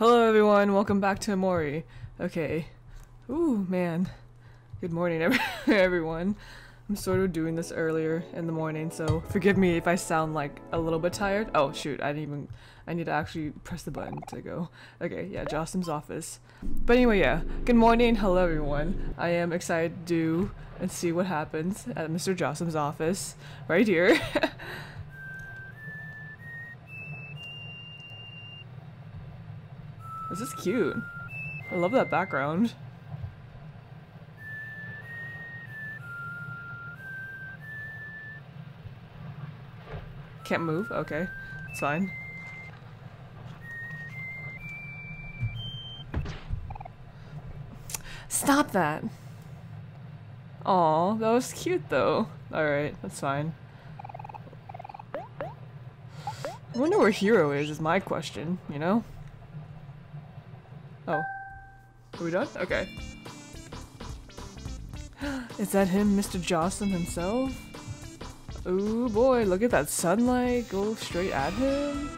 Hello everyone, welcome back to Omori. Okay. Ooh, man. Good morning everyone. I'm sort of doing this earlier in the morning, so forgive me if I sound like a little bit tired. Oh shoot, I need to actually press the button to go. Okay, yeah, Jossum's office. But anyway, yeah. Good morning, hello everyone. I am excited to do and see what happens at Mr. Jossum's office right here. This is cute. I love that background. Can't move? Okay. It's fine. Stop that! Aw, that was cute though. Alright, that's fine. I wonder where Hero is my question, you know? Oh. Are we done? Okay. Is that him, Mr. Jossum himself? Ooh boy, look at that sunlight go straight at him.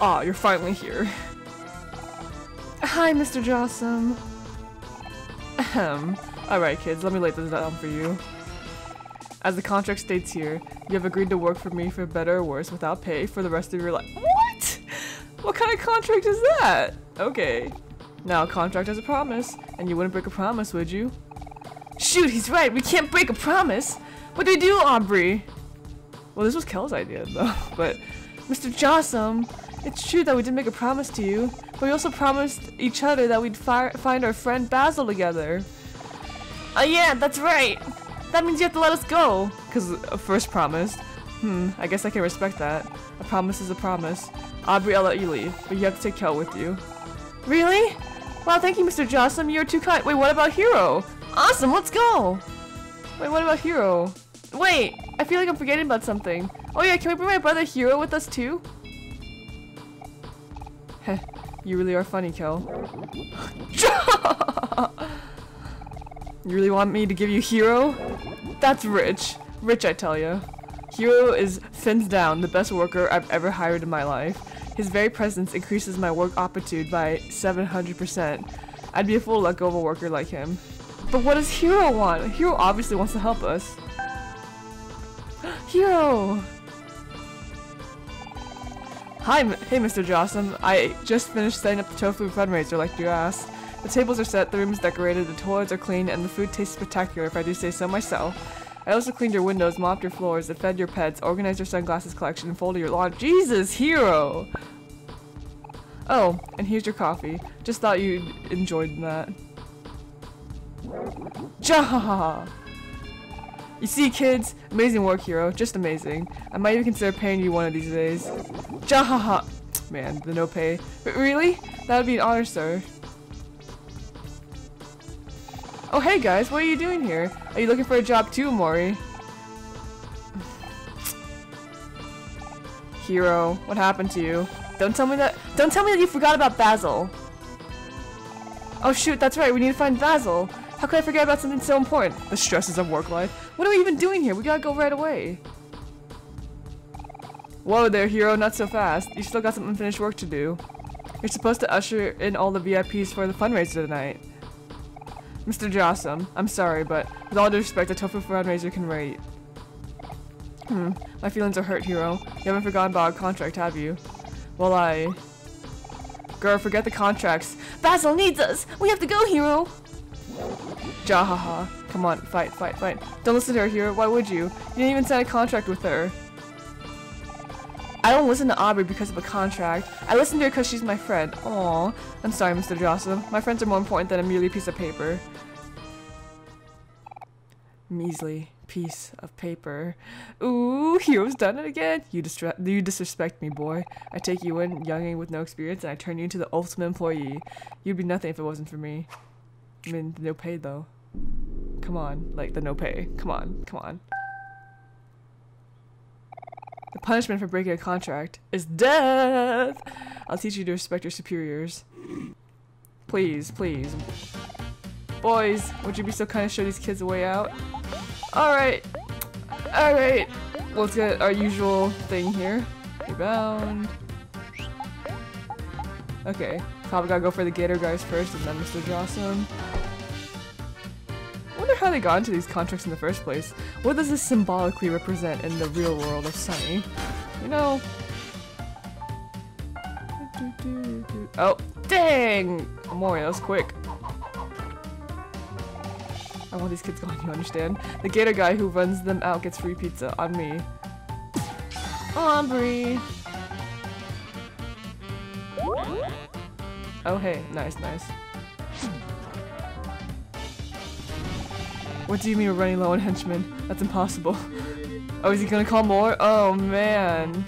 Aw, you're finally here. Hi, Mr. Jossum. Ahem. Alright kids, let me lay this down for you. As the contract states here, you have agreed to work for me for better or worse without pay for the rest of your life. What? What kind of contract is that? Okay. Now a contract is a promise, and you wouldn't break a promise, would you? Shoot, he's right, we can't break a promise! What do we do, Aubrey? Well, this was Kel's idea, though, but... Mr. Jossum, it's true that we did make a promise to you, but we also promised each other that we'd find our friend Basil together. Oh yeah, that's right! That means you have to let us go! Cause first promised. I guess I can respect that. A promise is a promise. Aubrey, I'll let you leave, but you have to take Kel with you. Really? Wow, thank you, Mr. Jossum, you're too kind. Wait, what about Hero? Awesome, let's go! Wait, what about Hero? Wait, I feel like I'm forgetting about something. Oh yeah, can we bring my brother Hero with us too? Heh, you really are funny, Kel. You really want me to give you Hero? That's rich. Rich, I tell ya. Hero is, fins down, the best worker I've ever hired in my life. His very presence increases my work aptitude by 700%. I'd be a fool to let go of a worker like him. But what does Hero want? Hero obviously wants to help us. Hero! Hey Mr. Jossum. I just finished setting up the tofu fundraiser like you asked. The tables are set, the room is decorated, the toilets are clean, and the food tastes spectacular if I do say so myself. I also cleaned your windows, mopped your floors, and fed your pets, organized your sunglasses collection, and folded your lawn. Jesus, Hero! Oh, and here's your coffee. Just thought you'd enjoyed that. Jahaha! You see, kids? Amazing work, Hero. Just amazing. I might even consider paying you one of these days. Jahaha! Man, the no pay. But really? That would be an honor, sir. Oh hey guys, what are you doing here? Are you looking for a job too, Omori? Hero, what happened to you? Don't tell me that you forgot about Basil. Oh shoot, that's right, we need to find Basil. How could I forget about something so important? The stresses of work life. What are we even doing here? We gotta go right away. Whoa there, Hero, not so fast. You still got some unfinished work to do. You're supposed to usher in all the VIPs for the fundraiser tonight. Mr. Jossum, I'm sorry, but with all due respect, a tofu fundraiser can wait. My feelings are hurt, Hero. You haven't forgotten about our contract, have you? Well, Girl, forget the contracts. Basil needs us! We have to go, Hero! Jahaha. Come on, fight, fight, fight. Don't listen to her, Hero. Why would you? You didn't even sign a contract with her. I don't listen to Aubrey because of a contract. I listen to her because she's my friend. Aww. I'm sorry, Mr. Jossum. My friends are more important than a merely piece of paper. Measly piece of paper. Ooh, Hero's done it again. You disrespect me, boy. I take you in, younging with no experience, and I turn you into the ultimate employee. You'd be nothing if it wasn't for me. I mean, the no pay, though. Come on. Like, the no pay. Come on. Come on. The punishment for breaking a contract is death! I'll teach you to respect your superiors. Please, please. Boys, would you be so kind to show these kids a way out? Alright. Alright, let's get our usual thing here. Rebound. Okay, probably gotta go for the Gator guys first and then Mr. Jossum. I wonder how they got into these contracts in the first place. What does this symbolically represent in the real world of Sunny? You know... Oh, dang! Omori, that was quick. I want these kids going, you understand? The Gator guy who runs them out gets free pizza on me. Aubrey! Oh hey, nice, nice. What do you mean we're running low on henchmen? That's impossible. Oh, is he gonna call more? Oh man!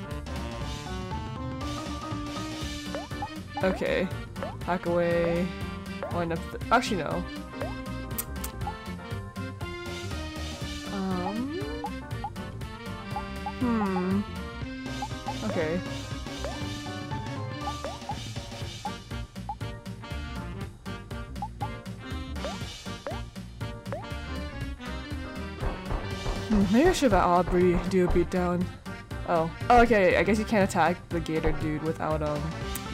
Okay. Hack away. Line up the- actually no. Okay. Maybe I should have Aubrey do a beatdown. Oh. Oh, okay, I guess you can't attack the Gator dude without,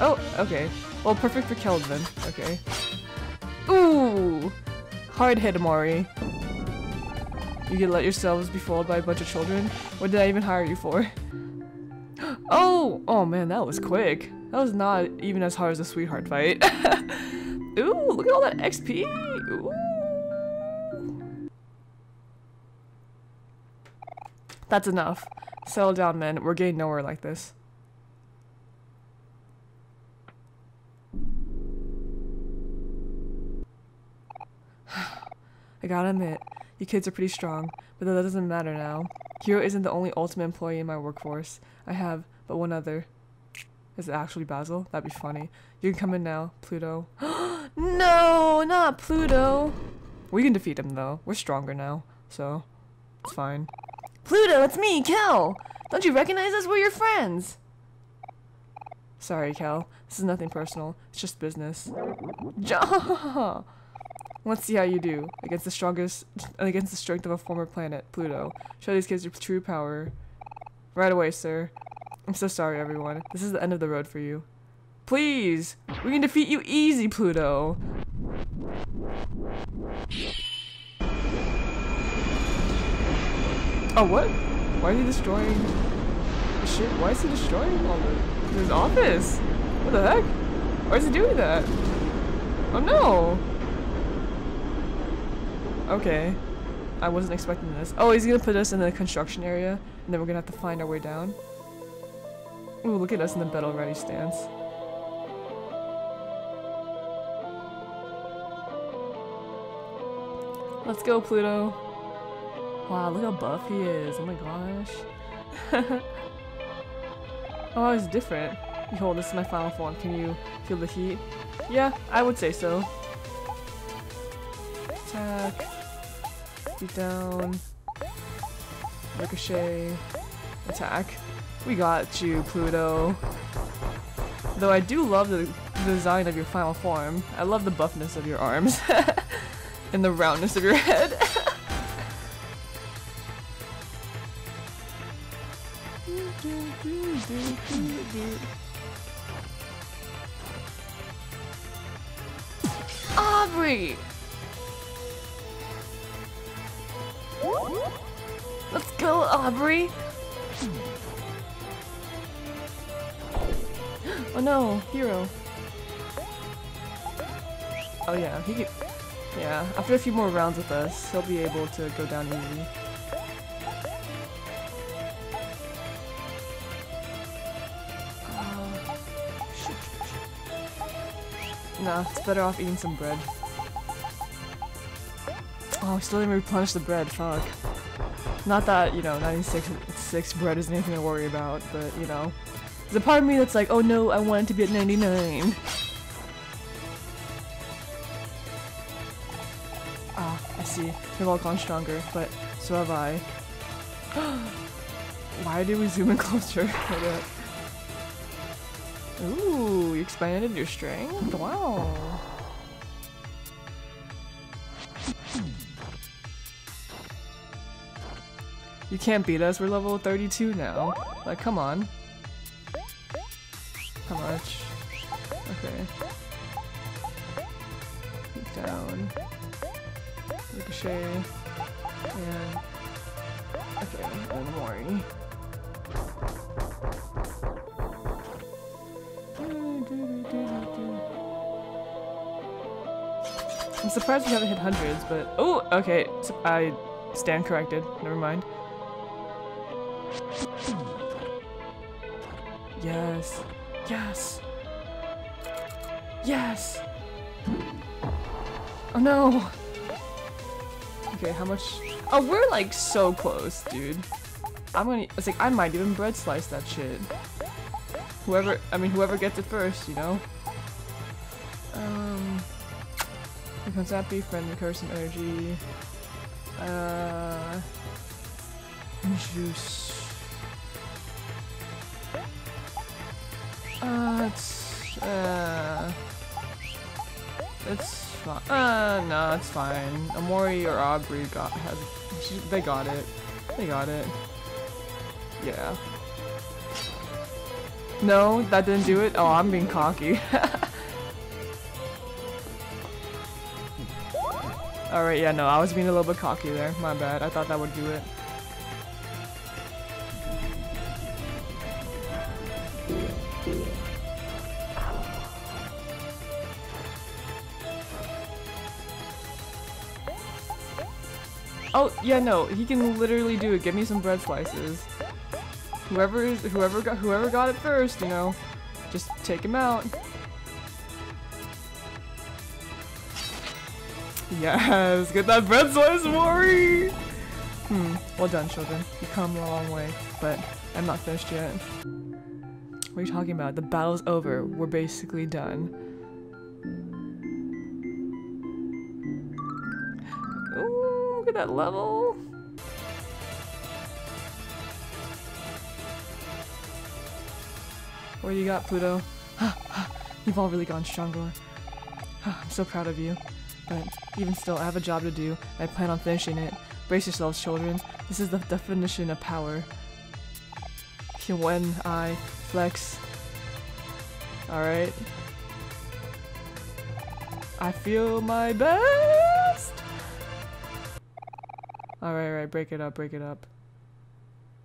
Oh, okay. Well, perfect for Kel then. Okay. Ooh! Hard hit, Omori. You can let yourselves be fooled by a bunch of children? What did I even hire you for? Oh! Oh man, that was quick. That was not even as hard as the Sweetheart fight. Ooh, look at all that XP! Ooh! That's enough. Settle down, men. We're getting nowhere like this. I gotta admit, you kids are pretty strong, but that doesn't matter now. Hero isn't the only ultimate employee in my workforce. I have but one other. Is it actually Basil? That'd be funny. You can come in now, Pluto. No, not Pluto! We can defeat him though. We're stronger now, so it's fine. Pluto, it's me, Kel! Don't you recognize us? We're your friends! Sorry, Kel. This is nothing personal. It's just business. Let's see how you do against the strength of a former planet, Pluto. Show these kids your true power. Right away, sir. I'm so sorry, everyone. This is the end of the road for you. Please! We can defeat you easy, Pluto! Oh, what? Why is he destroying the ship? Why is he destroying all of his office? What the heck? Why is he doing that? Oh no! Okay. I wasn't expecting this. Oh, he's gonna put us in the construction area, and then we're gonna have to find our way down. Ooh, look at us in the battle-ready stance. Let's go, Pluto! Wow, look how buff he is. Oh my gosh. Oh, it's different. Behold, this is my final form. Can you feel the heat? Yeah, I would say so. Attack. Beat down. Ricochet. Attack. We got you, Pluto. Though I do love the design of your final form. I love the buffness of your arms. And the roundness of your head. Aubrey! Let's go, Aubrey! Oh no, Hero. Oh yeah, he can... Yeah, after a few more rounds with us, he'll be able to go down easy. Nah, it's better off eating some bread. Oh, I still didn't replenish the bread, fuck. Not that, you know, 96 bread isn't anything to worry about, but, you know. There's a part of me that's like, oh no, I want it to be at 99. Ah, I see. They've all gone stronger, but so have I. Why did we zoom in closer? Ooh, you expanded your strength? Wow. You can't beat us, we're level 32 now. Like, come on. How much? Okay. Down. Ricochet. And... okay, Omori. I'm surprised we haven't hit hundreds, but... oh, okay. I stand corrected. Never mind. Yes. Yes. Yes! Oh no! Okay, how much? Oh, we're like so close, dude. I'm gonna, it's like I might even bread slice that shit. Whoever, I mean, whoever gets it first, you know? Becomes happy, friend, recursive energy. Juice. It's fine. No, it's fine. Omori or Aubrey they got it. They got it. Yeah. No, that didn't do it? Oh, I'm being cocky. Alright, yeah, no, I was being a little bit cocky there. My bad. I thought that would do it. Oh, yeah, no, he can literally do it. Give me some bread slices. Whoever got it first, you know, just take him out. Yes, get that bread slice, Mori! Well done, children. You've come a long way, but I'm not finished yet. What are you talking about? The battle's over. We're basically done. That level. What do you got, Pluto? You've all really gone stronger. I'm so proud of you. But even still, I have a job to do, and I plan on finishing it. Brace yourselves, children. This is the definition of power. When I flex. Alright. I feel my best! Alright, break it up.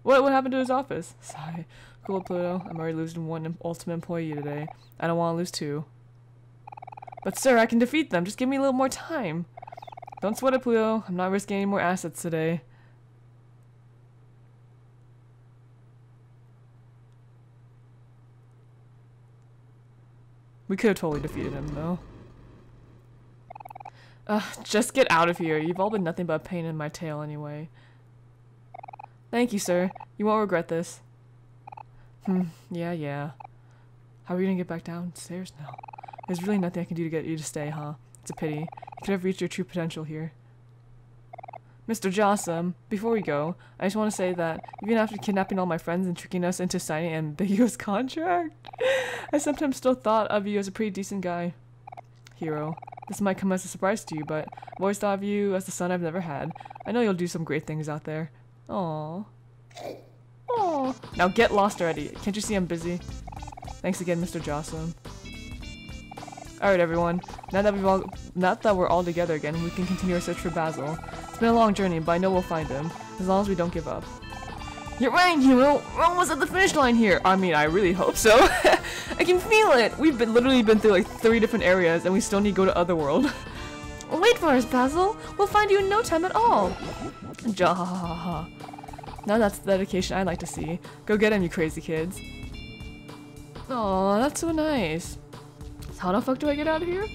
What happened to his office? Sigh. Cool, Pluto. I'm already losing one ultimate employee today. I don't want to lose two. But sir, I can defeat them. Just give me a little more time. Don't sweat it, Pluto. I'm not risking any more assets today. We could have totally defeated him, though. Just get out of here. You've all been nothing but a pain in my tail anyway. Thank you, sir. You won't regret this. Yeah. How are you gonna get back downstairs now? There's really nothing I can do to get you to stay, huh? It's a pity. You could have reached your true potential here. Mr. Jossum, before we go, I just want to say that even after kidnapping all my friends and tricking us into signing an ambiguous contract, I sometimes still thought of you as a pretty decent guy. Hero. This might come as a surprise to you, but I've always thought of you as the son I've never had. I know you'll do some great things out there. Aww. Aww. Now get lost already. Can't you see I'm busy? Thanks again, Mr. Jossum. Alright, everyone. Now that we're all together again, we can continue our search for Basil. It's been a long journey, but I know we'll find him, as long as we don't give up. You're right, Hero! We're almost at the finish line here! I mean, I really hope so. I can feel it! We've been literally through like 3 different areas and we still need to go to Otherworld. Wait for us, Basil! We'll find you in no time at all! Jahahaha. Now that's the dedication I'd like to see. Go get him, you crazy kids. Aww, that's so nice. So how the fuck do I get out of here?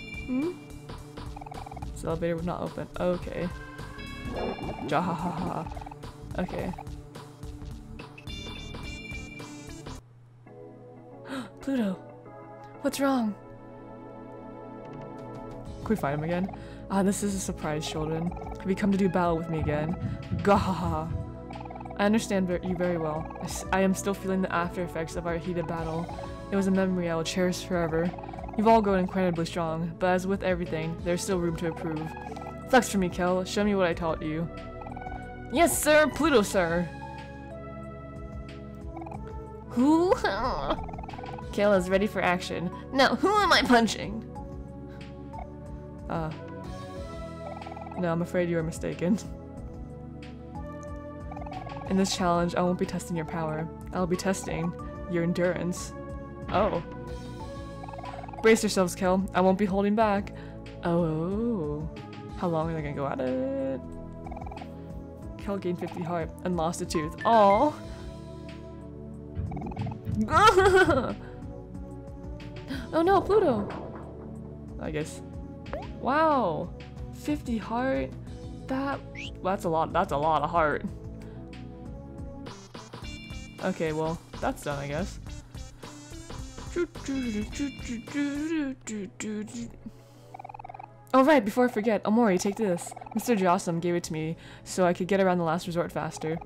This elevator would not open. Okay. Jahahaha. Okay. Pluto, what's wrong? Can we find him again? Ah, this is a surprise, children. Have you come to do battle with me again? Gahaha. I understand you very well. I am still feeling the after effects of our heated battle. It was a memory I will cherish forever. You've all grown incredibly strong, but as with everything, there's still room to improve. Flex for me, Kel. Show me what I taught you. Yes, sir! Pluto, sir! Who? Kel is ready for action. Now, who am I punching? No, I'm afraid you are mistaken. In this challenge, I won't be testing your power. I'll be testing your endurance. Oh. Brace yourselves, Kel. I won't be holding back. Oh. How long are they gonna go at it? Kel gained 50 heart and lost a tooth. Oh. Oh no, Pluto! I guess. Wow! 50 heart? That's a lot. That's a lot of heart. Okay, well, that's done, I guess. Oh, right, before I forget, Omori, take this. Mr. Jossum gave it to me so I could get around the Last Resort faster.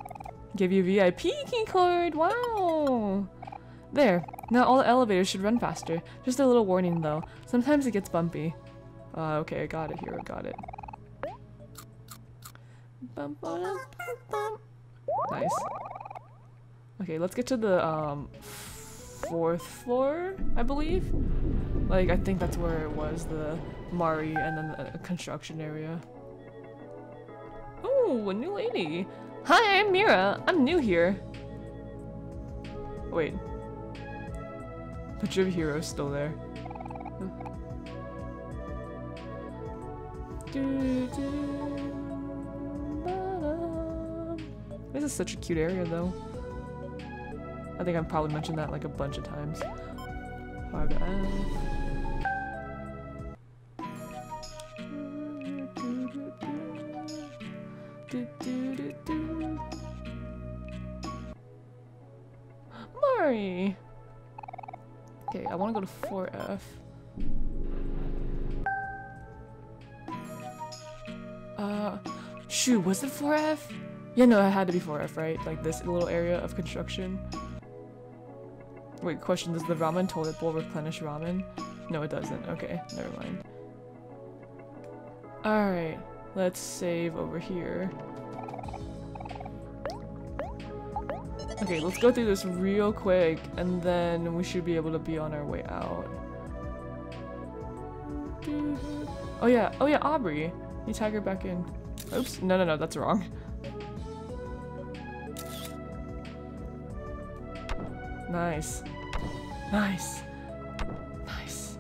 Give you a VIP key card! Wow! There. Now all the elevators should run faster. Just a little warning, though. Sometimes it gets bumpy. Okay, I got it, Hero, got it. Bump, bump, bump. Nice. Okay, let's get to the, 4th floor, I believe? Like, I think that's where it was, the Mari and then the construction area. Ooh, a new lady! Hi, I'm Mira! I'm new here! Wait. Picture of Hero's still there. This is such a cute area, though. I think I've probably mentioned that like a bunch of times. Mari! Okay, I want to go to 4F. Shoot, was it 4F? Yeah, no, it had to be 4F, right? Like this little area of construction. Wait, question, does the ramen toilet bowl replenish ramen? No, it doesn't. Okay, never mind. Alright, let's save over here. Okay, let's go through this real quick, and then we should be able to be on our way out. Oh yeah, Aubrey! You tag her back in. Oops, no, no, no, that's wrong. Nice. Nice. Nice.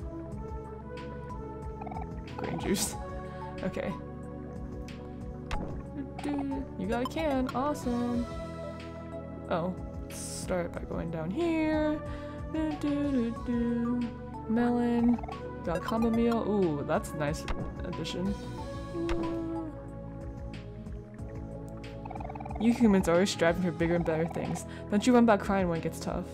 Green juice. Okay. You got a can. Awesome. Oh. Start by going down here. Melon. Got combo meal. Ooh, that's a nice addition. You humans are always striving for bigger and better things. Don't you run back crying when it gets tough.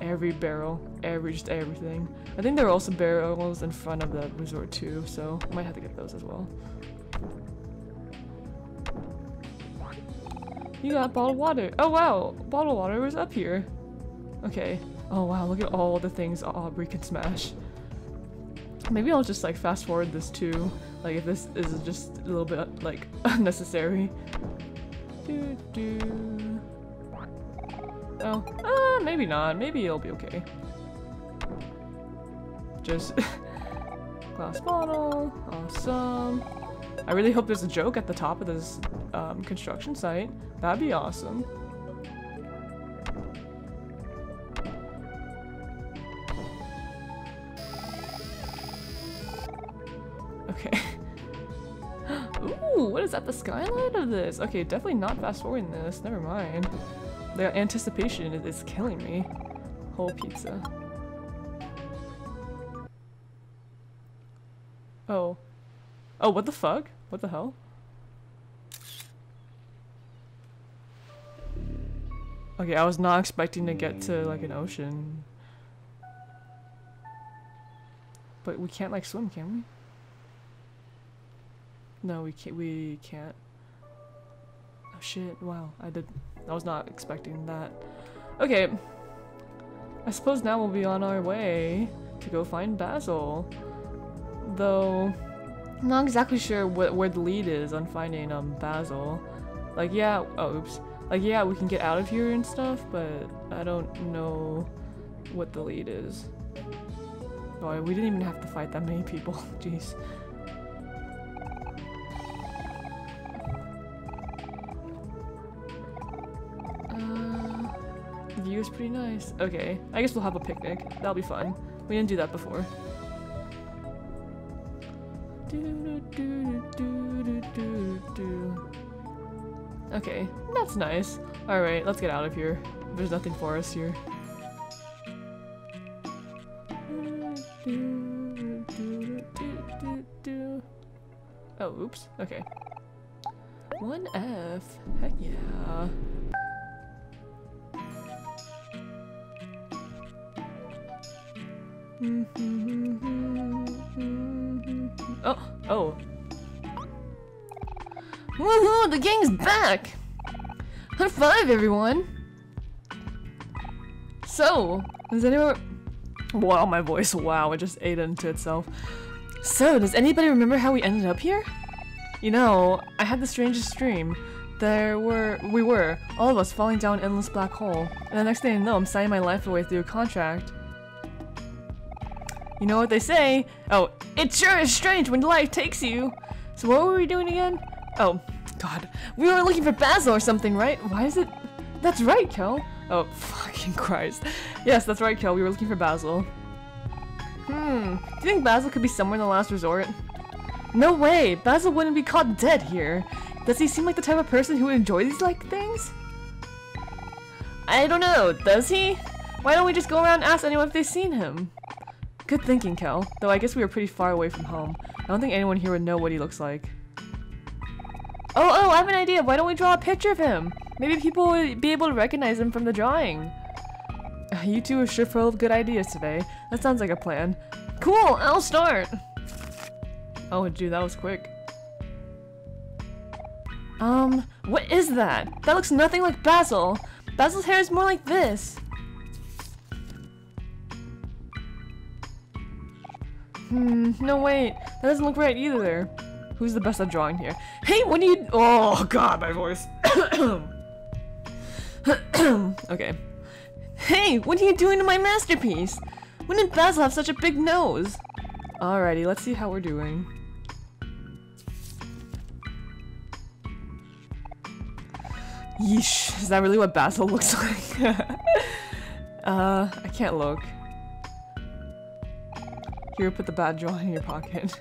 Every barrel, just everything. I think there are also barrels in front of the resort too, so I might have to get those as well. You got bottled water. Oh wow, bottled water was up here. Okay. Oh wow, look at all the things Aubrey can smash. Maybe I'll just like fast forward this too, like if this is just a little bit like unnecessary. Oh, maybe not. Maybe it'll be okay. Just glass bottle. Awesome. I really hope there's a joke at the top of this construction site. That'd be awesome. What is that? The skylight of this? Okay, definitely not fast forwarding this. Never mind. The anticipation is killing me. Whole pizza. Oh. Oh, what the fuck? What the hell? Okay, I was not expecting to get to like an ocean. But we can't like swim, can we? No, we can't. Oh shit! Wow, I was not expecting that. Okay. I suppose now we'll be on our way to go find Basil. Though, I'm not exactly sure where the lead is on finding Basil. Like, yeah, oh, oops. Like, yeah, we can get out of here and stuff, but I don't know what the lead is. Boy, we didn't even have to fight that many people. Jeez. The view is pretty nice. Okay, I guess we'll have a picnic. That'll be fun. We didn't do that before. Okay, that's nice. Alright, let's get out of here. There's nothing for us here. Oh, oops. Okay. 1F. Heck yeah. Oh! Oh! Woohoo! The gang's back! High five, everyone! So, does anyone... Wow, my voice. Wow, it just ate into itself. So, does anybody remember how we ended up here? You know, I had the strangest dream. We were, all of us, falling down an endless black hole. And the next thing I know, I'm signing my life away through a contract. You know what they say? Oh, it sure is strange when life takes you! So what were we doing again? Oh, god. We were looking for Basil or something, right? Why is it... That's right, Kel! Oh, fucking Christ. Yes, that's right, Kel. We were looking for Basil. Do you think Basil could be somewhere in the Last Resort? No way! Basil wouldn't be caught dead here! Does he seem like the type of person who would enjoy these, like, things? I don't know, does he? Why don't we just go around and ask anyone if they've seen him? Good thinking, Kel. Though I guess we were pretty far away from home. I don't think anyone here would know what he looks like. Oh, I have an idea! Why don't we draw a picture of him? Maybe people would be able to recognize him from the drawing. You two are sure full of good ideas today. That sounds like a plan. Cool! I'll start! Oh, dude, that was quick. What is that? That looks nothing like Basil! Basil's hair is more like this! No wait, that doesn't look right either. Who's the best at drawing here? Hey, what do you- Oh god, my voice. Okay. Hey, what are you doing to my masterpiece? When did Basil have such a big nose? Alrighty, let's see how we're doing. Yeesh, is that really what Basil looks like? I can't look. Here, put the bad drawing in your pocket.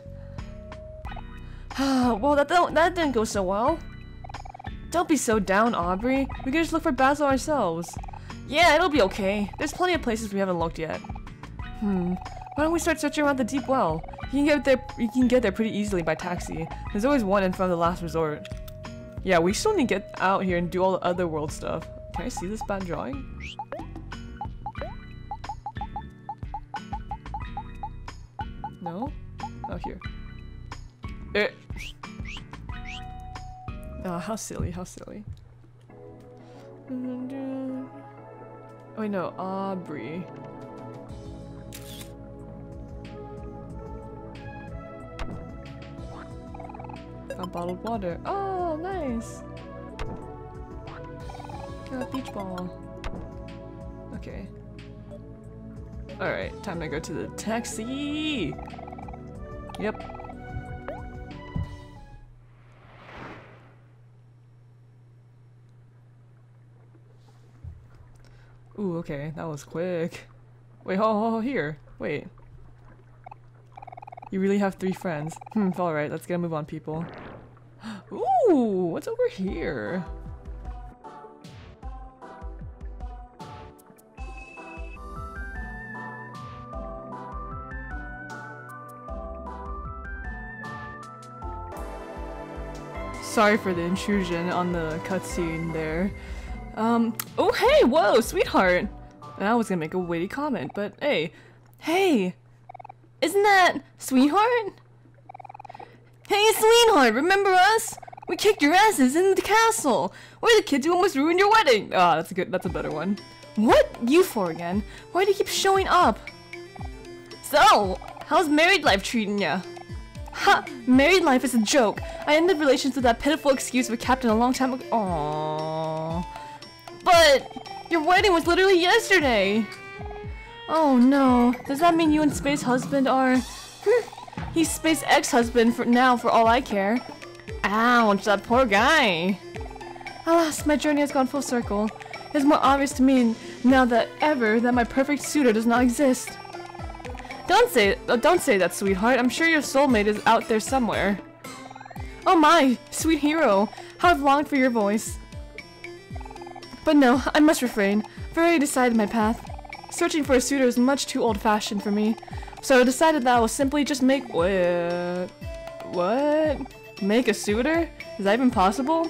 Well, that didn't go so well. Don't be so down, Aubrey. We can just look for Basil ourselves. Yeah, it'll be okay. There's plenty of places we haven't looked yet. Why don't we start searching around the Deep Well? You can get there pretty easily by taxi. There's always one in front of the Last Resort. Yeah, we still need to get out here and do all the Otherworld stuff. Can I see this bad drawing? No? Oh, here. Oh, how silly, how silly. Oh, wait, no, Aubrey. Got bottled water. Oh, nice! Got a beach ball. Okay. Alright, time to go to the taxi! Yep. Ooh, okay, that was quick. Wait, ho, here. Wait. You really have 3 friends. Alright, let's get a move on, people. Ooh, what's over here? Sorry for the intrusion on the cutscene there. Oh hey, whoa, sweetheart! I was gonna make a witty comment, but hey. Hey! Isn't that Sweetheart? Hey, Sweetheart, remember us? We kicked your asses in the castle! We're the kids who almost ruined your wedding! Ah, that's a better one. What? You four again? Why do you keep showing up? So, how's married life treating ya? Ha! Married life is a joke. I ended relations with that pitiful excuse with Captain a long time ago. Aww. But your wedding was literally yesterday. Oh no. Does that mean you and Space Husband are? He's Space ex-husband for now, for all I care. Ouch! That poor guy. Alas, my journey has gone full circle. It's more obvious to me now than ever that my perfect suitor does not exist. Don't say that, sweetheart. I'm sure your soulmate is out there somewhere. Oh my, sweet hero. How I've longed for your voice. But no, I must refrain. I've already decided my path. Searching for a suitor is much too old-fashioned for me. So I decided that I will simply just make... What? Make a suitor? Is that even possible?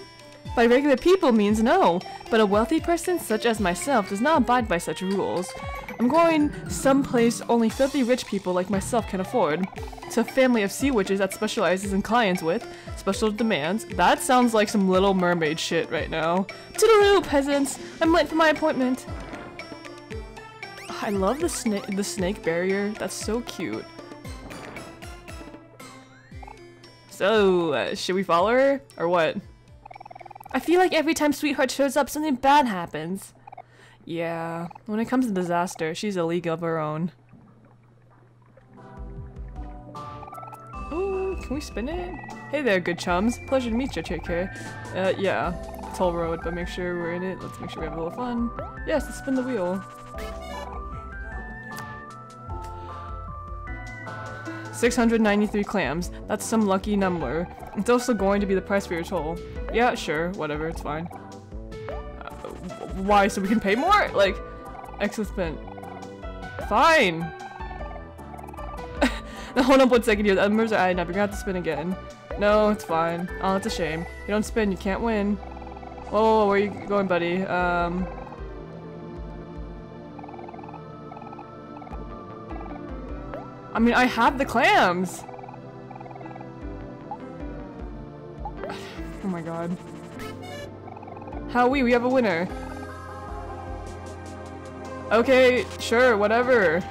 By regular people means no, but a wealthy person such as myself does not abide by such rules. I'm going someplace only filthy rich people like myself can afford. To a family of sea witches that specializes in clients with special demands. That sounds like some Little Mermaid shit right now. Toodaloo, peasants! I'm late for my appointment! I love the snake barrier. That's so cute. So, should we follow her? Or what? I feel like every time Sweetheart shows up, something bad happens. Yeah, when it comes to disaster, she's a league of her own. Ooh, can we spin it? Hey there, good chums. Pleasure to meet you, take care. Yeah, toll road, but make sure we're in it. Let's make sure we have a little fun. Yes, let's spin the wheel. 693 clams. That's some lucky number. It's also going to be the price for your toll. Yeah, sure, whatever, it's fine. Why? So we can pay more? Like, excess spent. Fine! Hold up 1 second here, the numbers are adding up, you're gonna have to spin again. No, it's fine. Oh, that's a shame. You don't spin, you can't win. Whoa, where are you going, buddy? I mean, I have the clams! Oh my god. Howee, we have a winner. Okay, sure, whatever.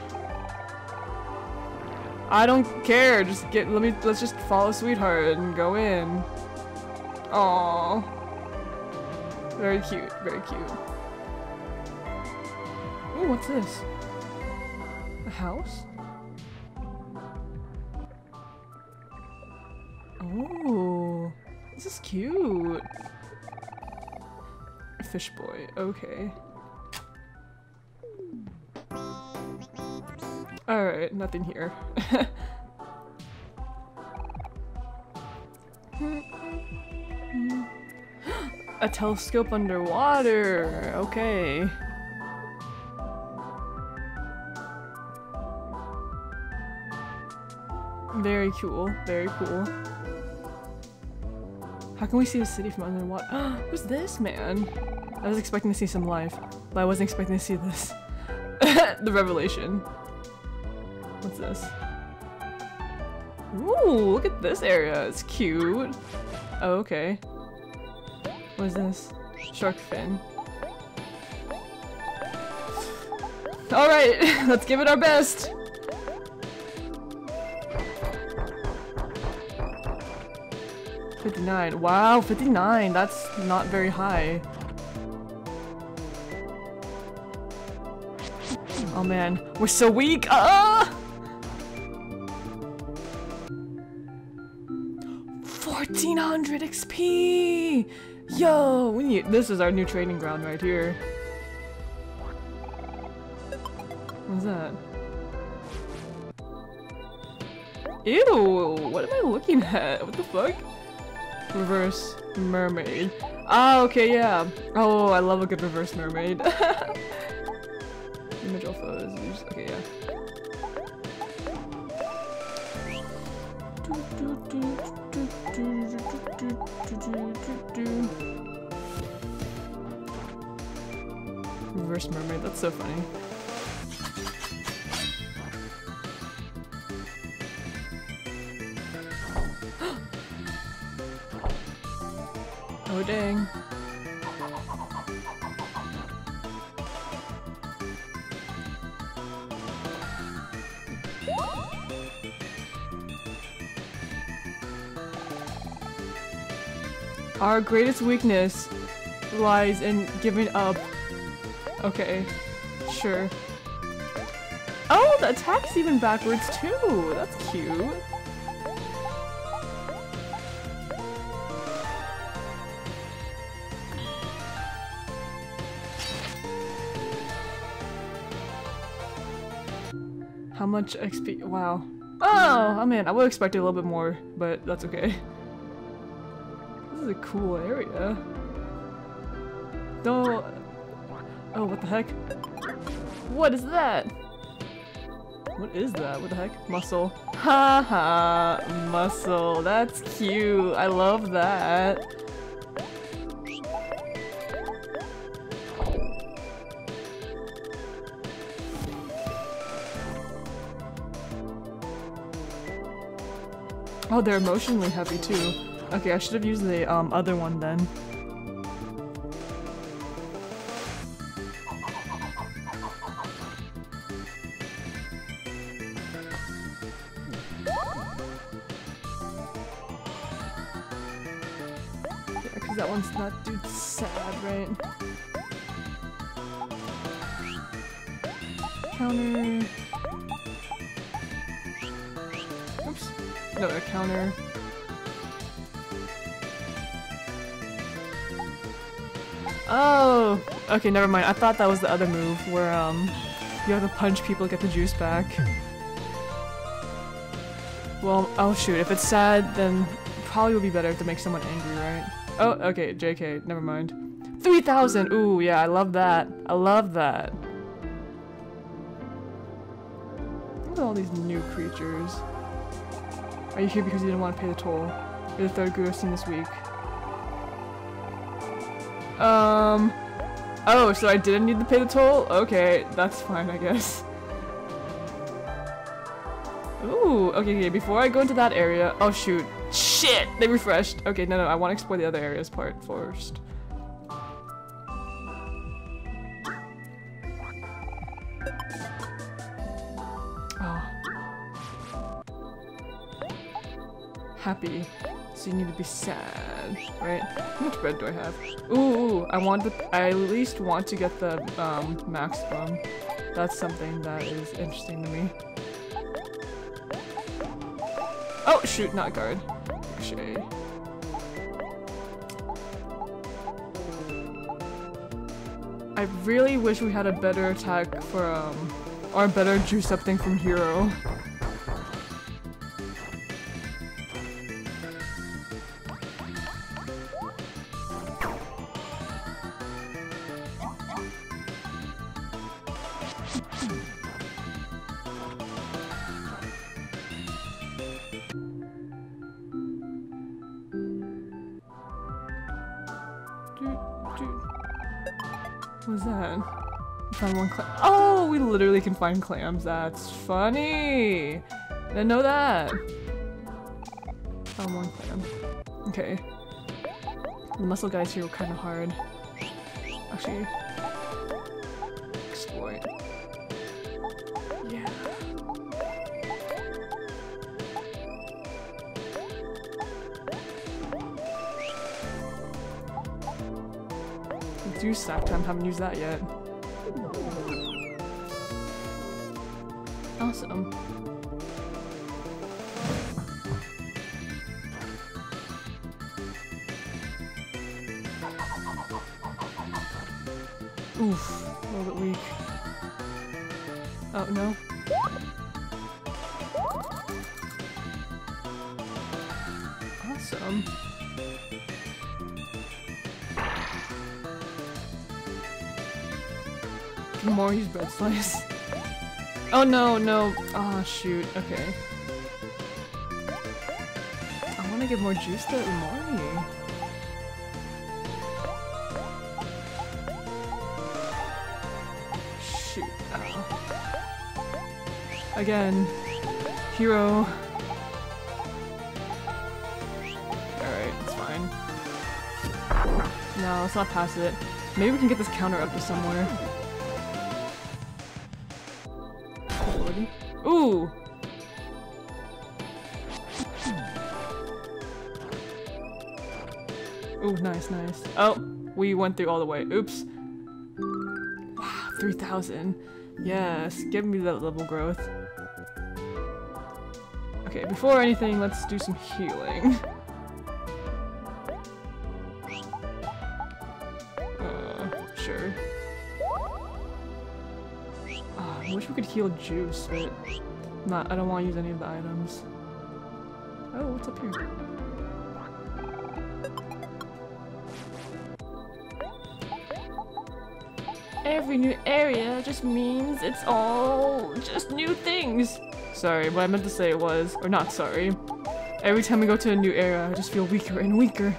I don't care, just get- let's just follow Sweetheart and go in. Aww. Very cute, very cute. Ooh, what's this? A house? Ooh, this is cute. Fish boy, okay. Alright, nothing here. A telescope underwater, okay. Very cool, very cool. How can we see the city from underwater? Who's this man? I was expecting to see some life, but I wasn't expecting to see this. The revelation. What's this? Ooh, look at this area. It's cute. Oh, okay. What is this? Shark fin. Alright, let's give it our best! Wow, 59. That's not very high. Oh man, we're so weak. Ah! 1400 XP. Yo, we need. This is our new training ground right here. What's that? Ew! What am I looking at? What the fuck? Reverse mermaid. Ah, okay, yeah. Oh, I love a good reverse mermaid. Image alpha is okay, yeah. Reverse mermaid. That's so funny. Oh dang. Our greatest weakness lies in giving up. Okay, sure. Oh, the attack's even backwards too! That's cute. How much XP? Wow. Oh, I mean, I would expect a little bit more, but that's okay. This is a cool area. Though. Oh, what the heck? What is that? What is that? What the heck? Muscle. Ha ha! Muscle. That's cute. I love that. Oh, they're emotionally heavy too. Okay, I should have used the other one then. Yeah, because that one's not too sad, right? Counter. Oops. No, a counter. Oh! Okay, never mind. I thought that was the other move where you have to punch people to get the juice back. Well, oh shoot. If it's sad, then probably would be better to make someone angry, right? Oh, okay. JK. Never mind. 3,000! Ooh, yeah. I love that. I love that. Look at all these new creatures. Are you here because you didn't want to pay the toll? You're the third guru I've seen this week. Oh, so I didn't need to pay the toll? Okay, that's fine, I guess. Ooh, okay, okay, before I go into that area- oh shoot. Shit! They refreshed! Okay, no, I want to explore the other areas part first. Oh. Happy. So you need to be sad, right? How much bread do I have? Ooh, I at least want to get the maximum. That's something that is interesting to me. Oh shoot, not guard. Actually. I really wish we had a better attack for or a better juice up thing from Hero. Oh, we literally can find clams. That's funny. I didn't know that. Found one clam. Okay. The muscle guys here were kind of hard. Actually, exploit. Yeah. Let's use snack time. Haven't used that yet. Awesome. Oof, a little bit weak. Oh no. Awesome. Omori's bread slice. Oh no, no. Oh shoot, okay. I want to give more juice to Omori. Shoot. Oh. Again, Hero. Alright, it's fine. No, let's not pass it. Maybe we can get this counter up to somewhere. Ooh! Ooh, nice, nice. Oh, we went through all the way. Oops. Wow, 3,000. Yes, give me that level growth. Okay, before anything, let's do some healing. Sure. I wish we could heal juice, but I don't want to use any of the items. Oh, what's up here? Every new area just means it's all just new things. Sorry, what I meant to say was, or not sorry, every time we go to a new era, I just feel weaker and weaker.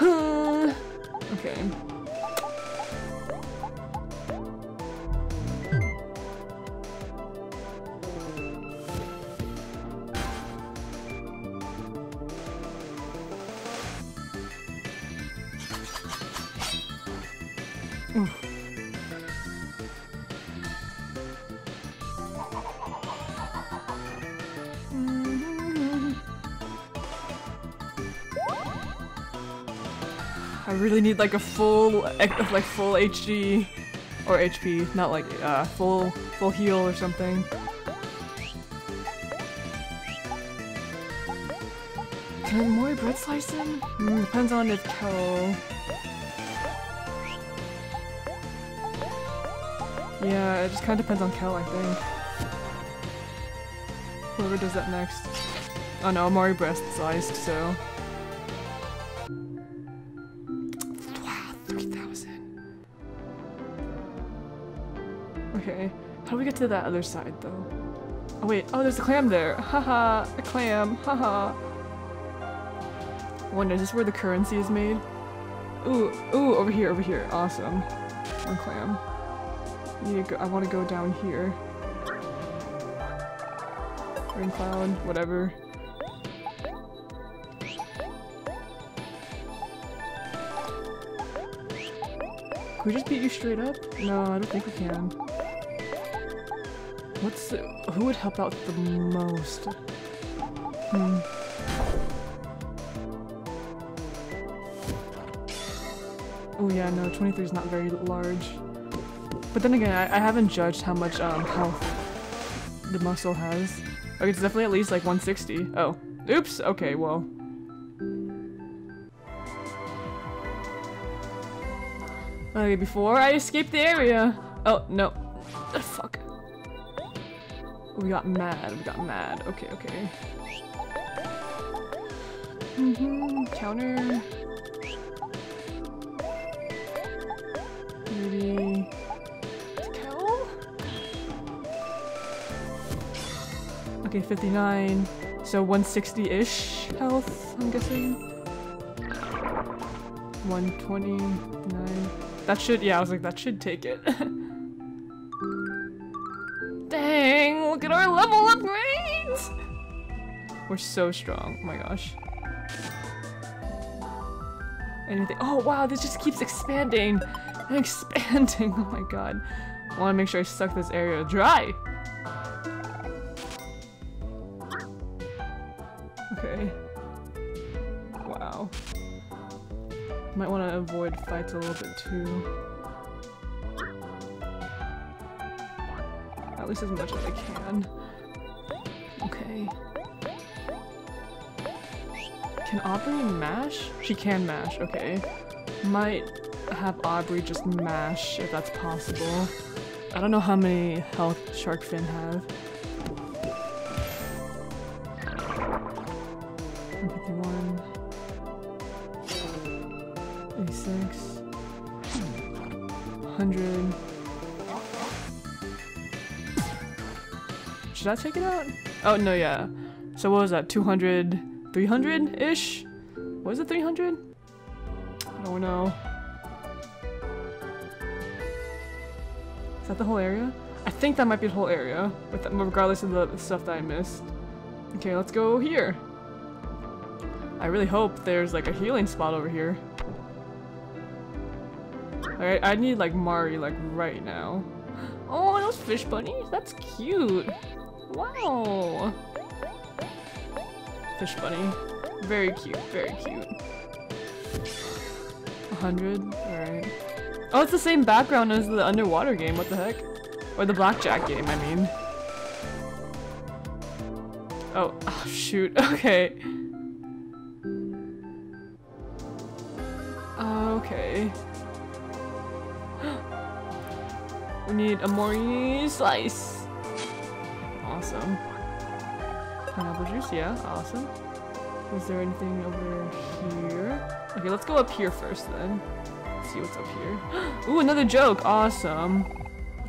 Okay. Need like a full HD or HP, not like full heal or something. Can I have more bread slicing? Depends on if Kel. Yeah, it just kind of depends on Kel, I think. Whoever does that next. Oh no, I'm already breast sliced, so. To that other side though. Oh wait, oh there's a clam there. Haha, a clam, haha. I wonder, is this where the currency is made? Ooh, ooh, over here, awesome. One clam. I want to go down here. Rain cloud, whatever. Can we just beat you straight up? No, I don't think we can. What's the, who would help out the most? Oh yeah, no, 23 is not very large. But then again, I haven't judged how much health the muscle has. Okay, it's definitely at least like 160. Oh, oops. Okay, well. Okay, before I escape the area. Oh no. The fuck. We got mad, okay, okay. Counter. Maybe... Kel? Okay, 59. So 160-ish health, I'm guessing. 129. That should, yeah, I was like, that should take it. Look at our level upgrades! We're so strong. Oh my gosh. Anything? Oh wow, this just keeps expanding and expanding. Oh my god. I want to make sure I suck this area dry. Okay. Wow. Might want to avoid fights a little bit too. At least as much as I can. Okay. Can Aubrey mash? She can mash, okay. Might have Aubrey just mash if that's possible. I don't know how many health Shark Fin have. 151. 86. 100. Did I take it out? Oh, no, yeah. So what was that? 200, 300-ish? Was it 300? I don't know. Is that the whole area? I think that might be the whole area, regardless of the stuff that I missed. Okay, let's go here. I really hope there's like a healing spot over here. Alright, I need like Mari like right now. Oh, those fish bunnies? That's cute. Wow! Fish bunny. Very cute, very cute. 100? Alright. Oh, it's the same background as the underwater game, what the heck? Or the blackjack game, I mean. Oh, oh shoot, okay. Okay. We need Omori slice. Awesome. Pineapple juice, yeah, awesome. Is there anything over here? Okay, let's go up here first then. Let's see what's up here. Ooh, another joke, awesome.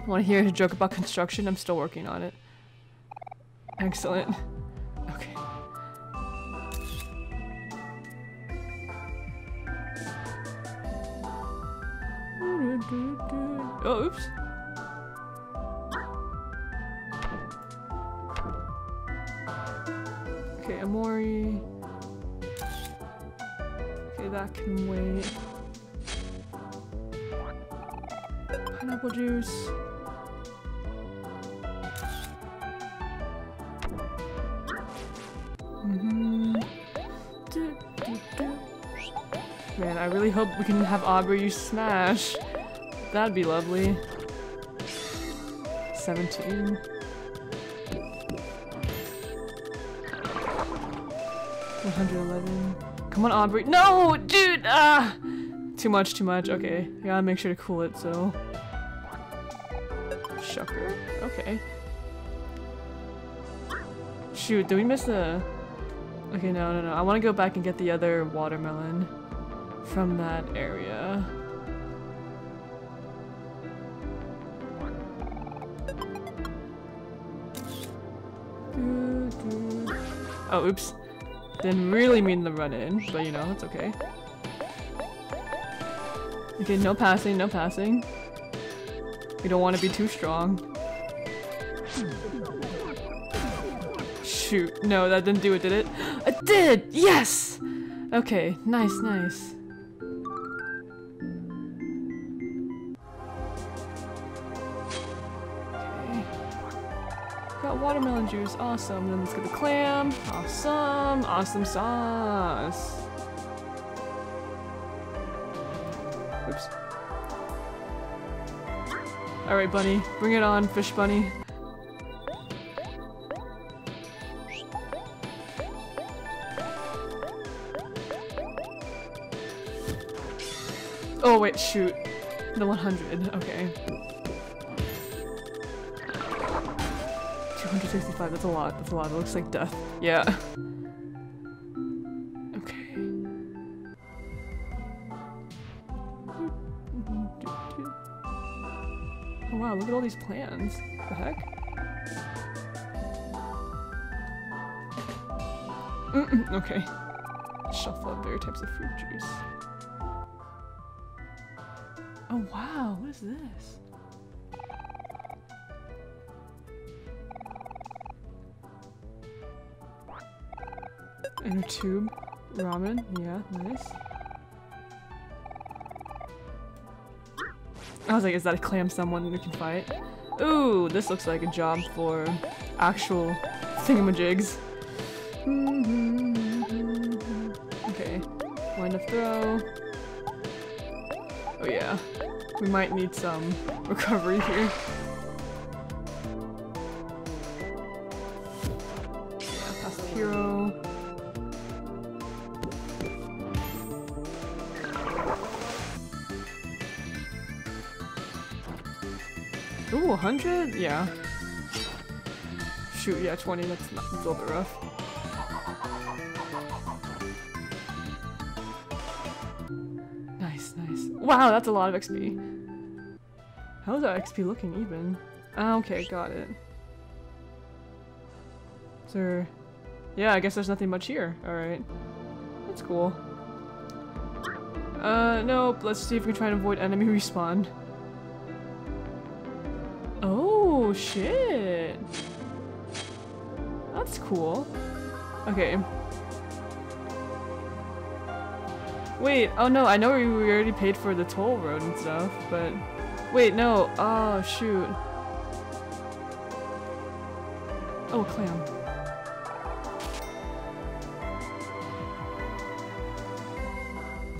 Want to hear his joke about construction? I'm still working on it. Excellent. Okay. Oh, oops. Okay, Omori. Okay, that can wait. Pineapple juice. Man, I really hope we can have Aubrey use Smash. That'd be lovely. 17. Come on, Aubrey. No, dude! Ah! Too much, too much. Okay. I gotta make sure to cool it, so. Shucker? Okay. Shoot, did we miss the. Okay, no, no, no. I wanna go back and get the other watermelon from that area. Oh, oops. Didn't really mean the run-in, but you know, it's okay. Okay, no passing, no passing. You don't want to be too strong. Shoot, no, that didn't do it, did it? It did! Yes! Okay, nice, nice. Watermelon juice, awesome. Then let's get the clam, awesome. Awesome sauce. Oops. All right, bunny, bring it on, fish bunny. Oh wait, shoot, the 100. Okay. 165, that's a lot, that's a lot. It looks like death. Yeah. Okay. Oh wow, look at all these plans. What the heck? Okay. Shuffle up various types of fruit juice. Oh wow, what is this? Inner tube, ramen, yeah, nice. I was like, is that a clam someone we can fight? Ooh, this looks like a job for actual thingamajigs. Okay, wind up throw. Oh yeah, we might need some recovery here. Yeah, past Hero. Ooh, 100? Yeah. Shoot, yeah, 20, that's a little bit rough. Nice, nice. Wow, that's a lot of XP. How's our XP looking even? Ah, okay, got it. So, yeah, I guess there's nothing much here. Alright. That's cool. Nope, let's see if we can try and avoid enemy respawn. Oh shit! That's cool. Okay. Wait, oh no, I know we already paid for the toll road and stuff, but... Wait, no, oh shoot. Oh, clam.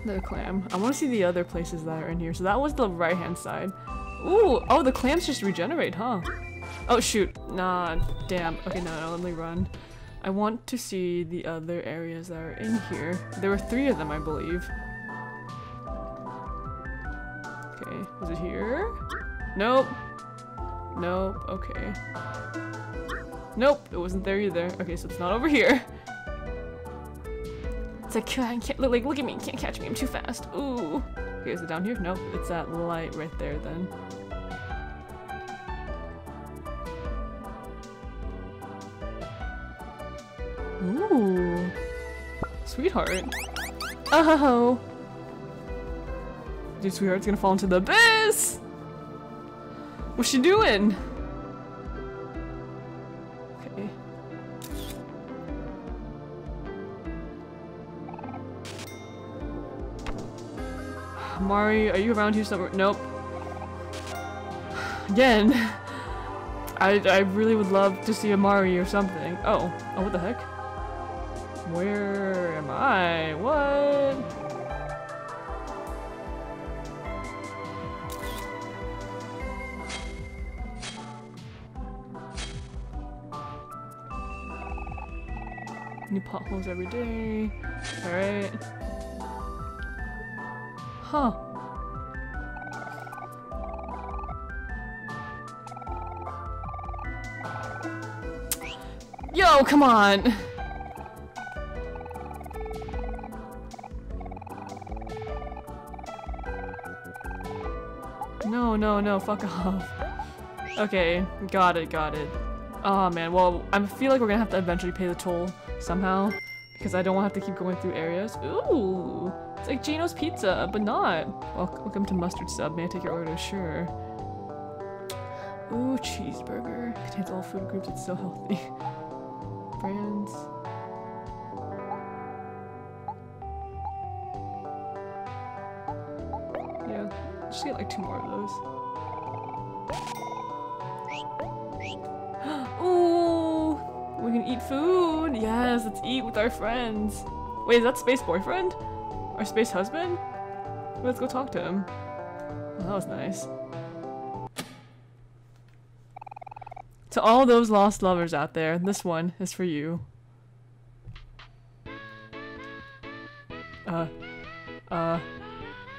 the clam. I want to see the other places that are in here. So that was the right-hand side. Ooh! Oh, the clams just regenerate, huh? Oh, shoot. Nah, damn. Okay, no, let me run. I want to see the other areas that are in here. There were three of them, I believe. Okay, was it here? Nope. Nope, okay. Nope, it wasn't there either. Okay, so it's not over here. It's like, I can't, like, look at me, you can't catch me, I'm too fast. Ooh. Okay, is it down here? Nope, it's that light right there then. Ooh. Sweetheart. Oh! Dude, Sweetheart's gonna fall into the abyss! What's she doing? Okay. Mari, are you around here somewhere? Nope. Again. I really would love to see a Mari or something. Oh. Oh, what the heck? Where am I? What? New potholes every day. Alright. Huh. Yo, come on! No, no, no, fuck off. Okay, got it, got it. Oh man, well, I feel like we're gonna have to eventually pay the toll. Somehow, because I don't want to have to keep going through areas. Ooh, it's like Gino's Pizza, but not. Welcome to Mustard Sub. May I take your order? Sure. Ooh, cheeseburger. Contains all food groups. It's so healthy. Brands. Yeah, just get like 2 more of those. Ooh, we can eat food. Yes, let's eat with our friends. Wait, is that Space Boyfriend? Our space husband? Let's go talk to him. Well, that was nice. To all those lost lovers out there, this one is for you.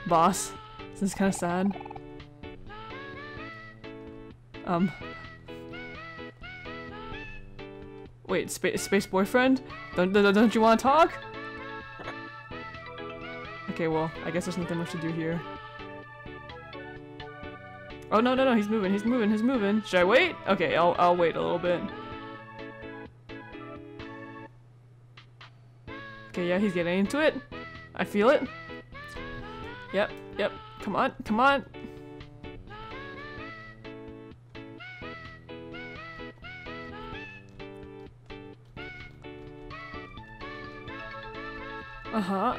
Boss, this is kind of sad. Wait, Space Boyfriend? Don't you want to talk? Okay, well, I guess there's nothing much to do here. Oh, no, no, no, he's moving, he's moving, he's moving. Should I wait? Okay, I'll wait a little bit. Okay, yeah, he's getting into it. I feel it. Yep, yep, come on, come on. Uh-huh.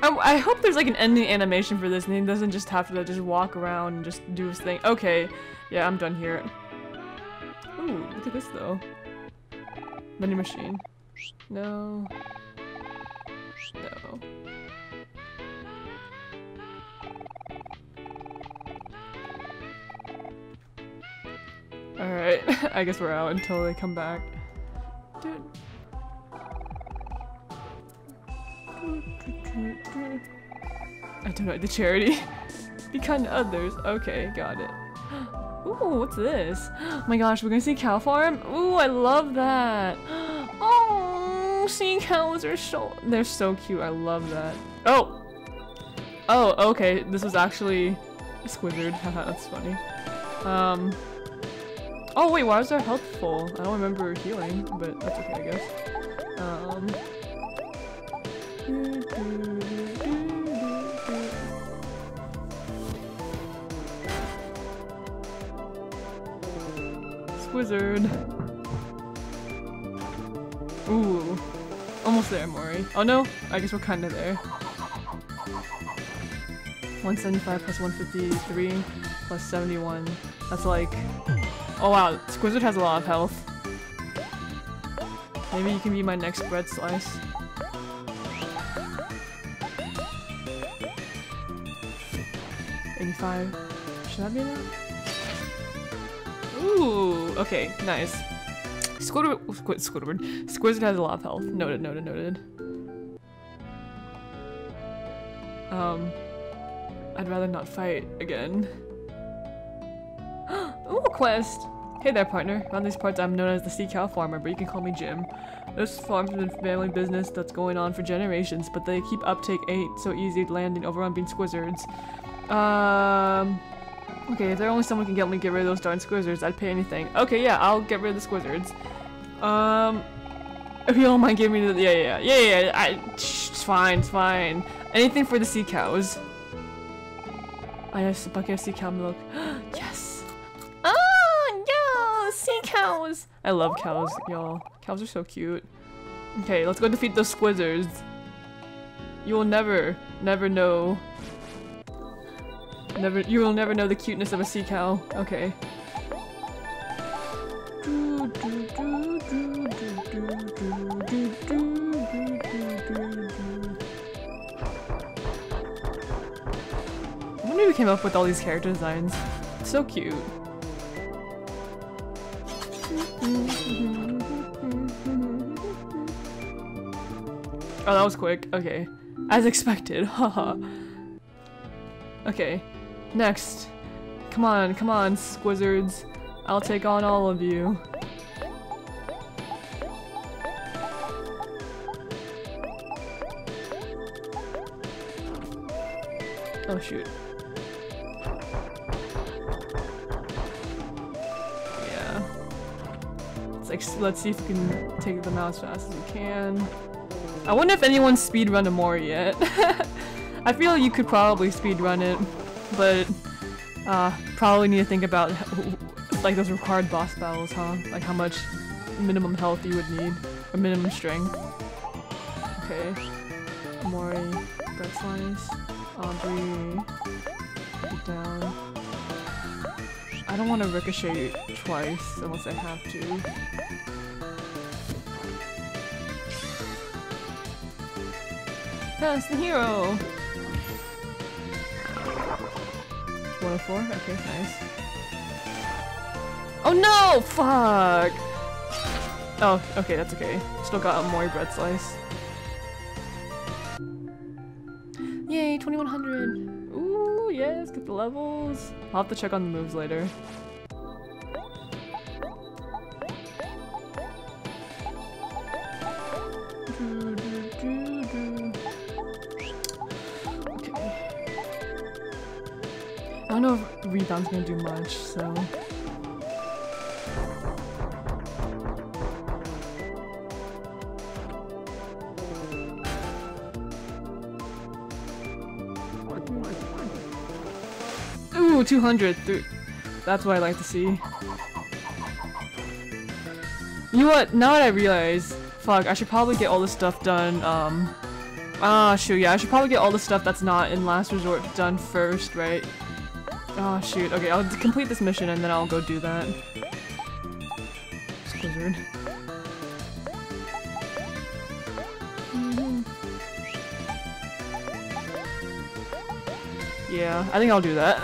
I hope there's like an ending animation for this and he doesn't just have to just walk around and just do his thing. Okay, yeah, I'm done here. Ooh, look at this though. Vending machine. No. No. Alright, I guess we're out until they come back. Dude. I don't like the charity. Be kind to others. Okay, got it. Ooh, what's this? Oh my gosh, we're gonna see cow farm? Ooh, I love that. Oh, seeing cows are so... They're so cute. I love that. Oh! Oh, okay. This was actually a Squizzard. Haha, that's funny. Oh, wait, why was there health full? I don't remember healing, but that's okay, I guess. Squizzard. Ooh. Almost there, Mori. Oh no, I guess we're kind of there. 175 plus 153 plus 71. That's like... Oh wow, Squizzard has a lot of health. Maybe you can be my next bread slice. 75. Should that be enough? Ooh, okay, nice. Squizzard has a lot of health. Noted, noted, noted. I'd rather not fight again. Ooh, quest! Hey there, partner. Around these parts, I'm known as the sea cow farmer, but you can call me Jim. This farm's been family business that's going on for generations, but the keep uptake ain't so easy landing over on being Squizzards. Okay, if there only someone can help me get rid of those darn Squizzards, I'd pay anything. Okay, yeah, I'll get rid of the Squizzards. If you don't mind giving me the- yeah, it's fine, it's fine. Anything for the sea cows. I have a bucket of sea cow milk. Yes! Oh, yeah! Sea cows! I love cows, y'all. Cows are so cute. Okay, let's go defeat those Squizzards. You will never know. You will never know the cuteness of a sea cow. Okay. I wonder who came up with all these character designs. It's so cute. Oh, that was quick. Okay. As expected. Haha. Okay. Next. Come on, come on, Squizzards. I'll take on all of you. Oh shoot. Yeah. It's like, let's see if we can take them out as fast as we can. I wonder if anyone's speedrun Omori yet. I feel you could probably speedrun it, but probably need to think about like those required boss battles, huh? Like how much minimum health you would need, or minimum strength. Okay, Omori, bread slice, Aubrey, put down. I don't want to ricochet twice unless I have to. That's the hero! 104? Okay, nice. Oh no! Fuck! Oh, okay, that's okay. Still got a Omori bread slice. Yay, 2100! Ooh, yes, get the levels. I'll have to check on the moves later. I don't know if rebound's gonna do much, so... Ooh, 200! That's what I like to see. You know what? Now that I realize... Fuck, I should probably get all this stuff done, Ah, shoot, yeah, I should probably get all the stuff that's not in Last Resort done first, right? Oh shoot, okay, I'll complete this mission and then I'll go do that. Squizzard. Yeah, I think I'll do that.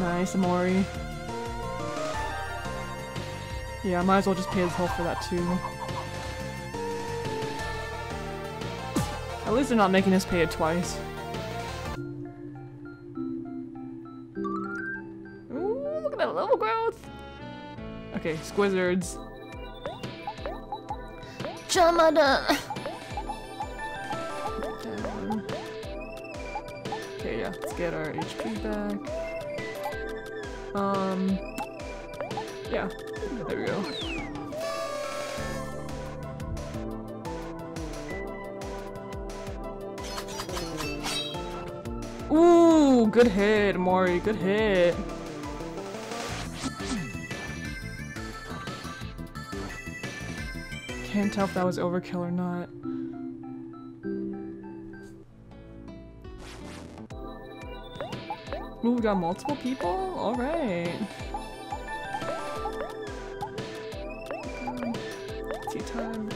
Nice, Omori. Yeah, I might as well just pay his health for that too. At least they're not making us pay it twice. Ooh, look at that level growth! Okay, Squizzards. Chamada! Okay, yeah, let's get our HP back. Yeah, there we go. Ooh, good hit, Omori, good hit. Can't tell if that was overkill or not. Ooh, we got multiple people? Alright. Tea time.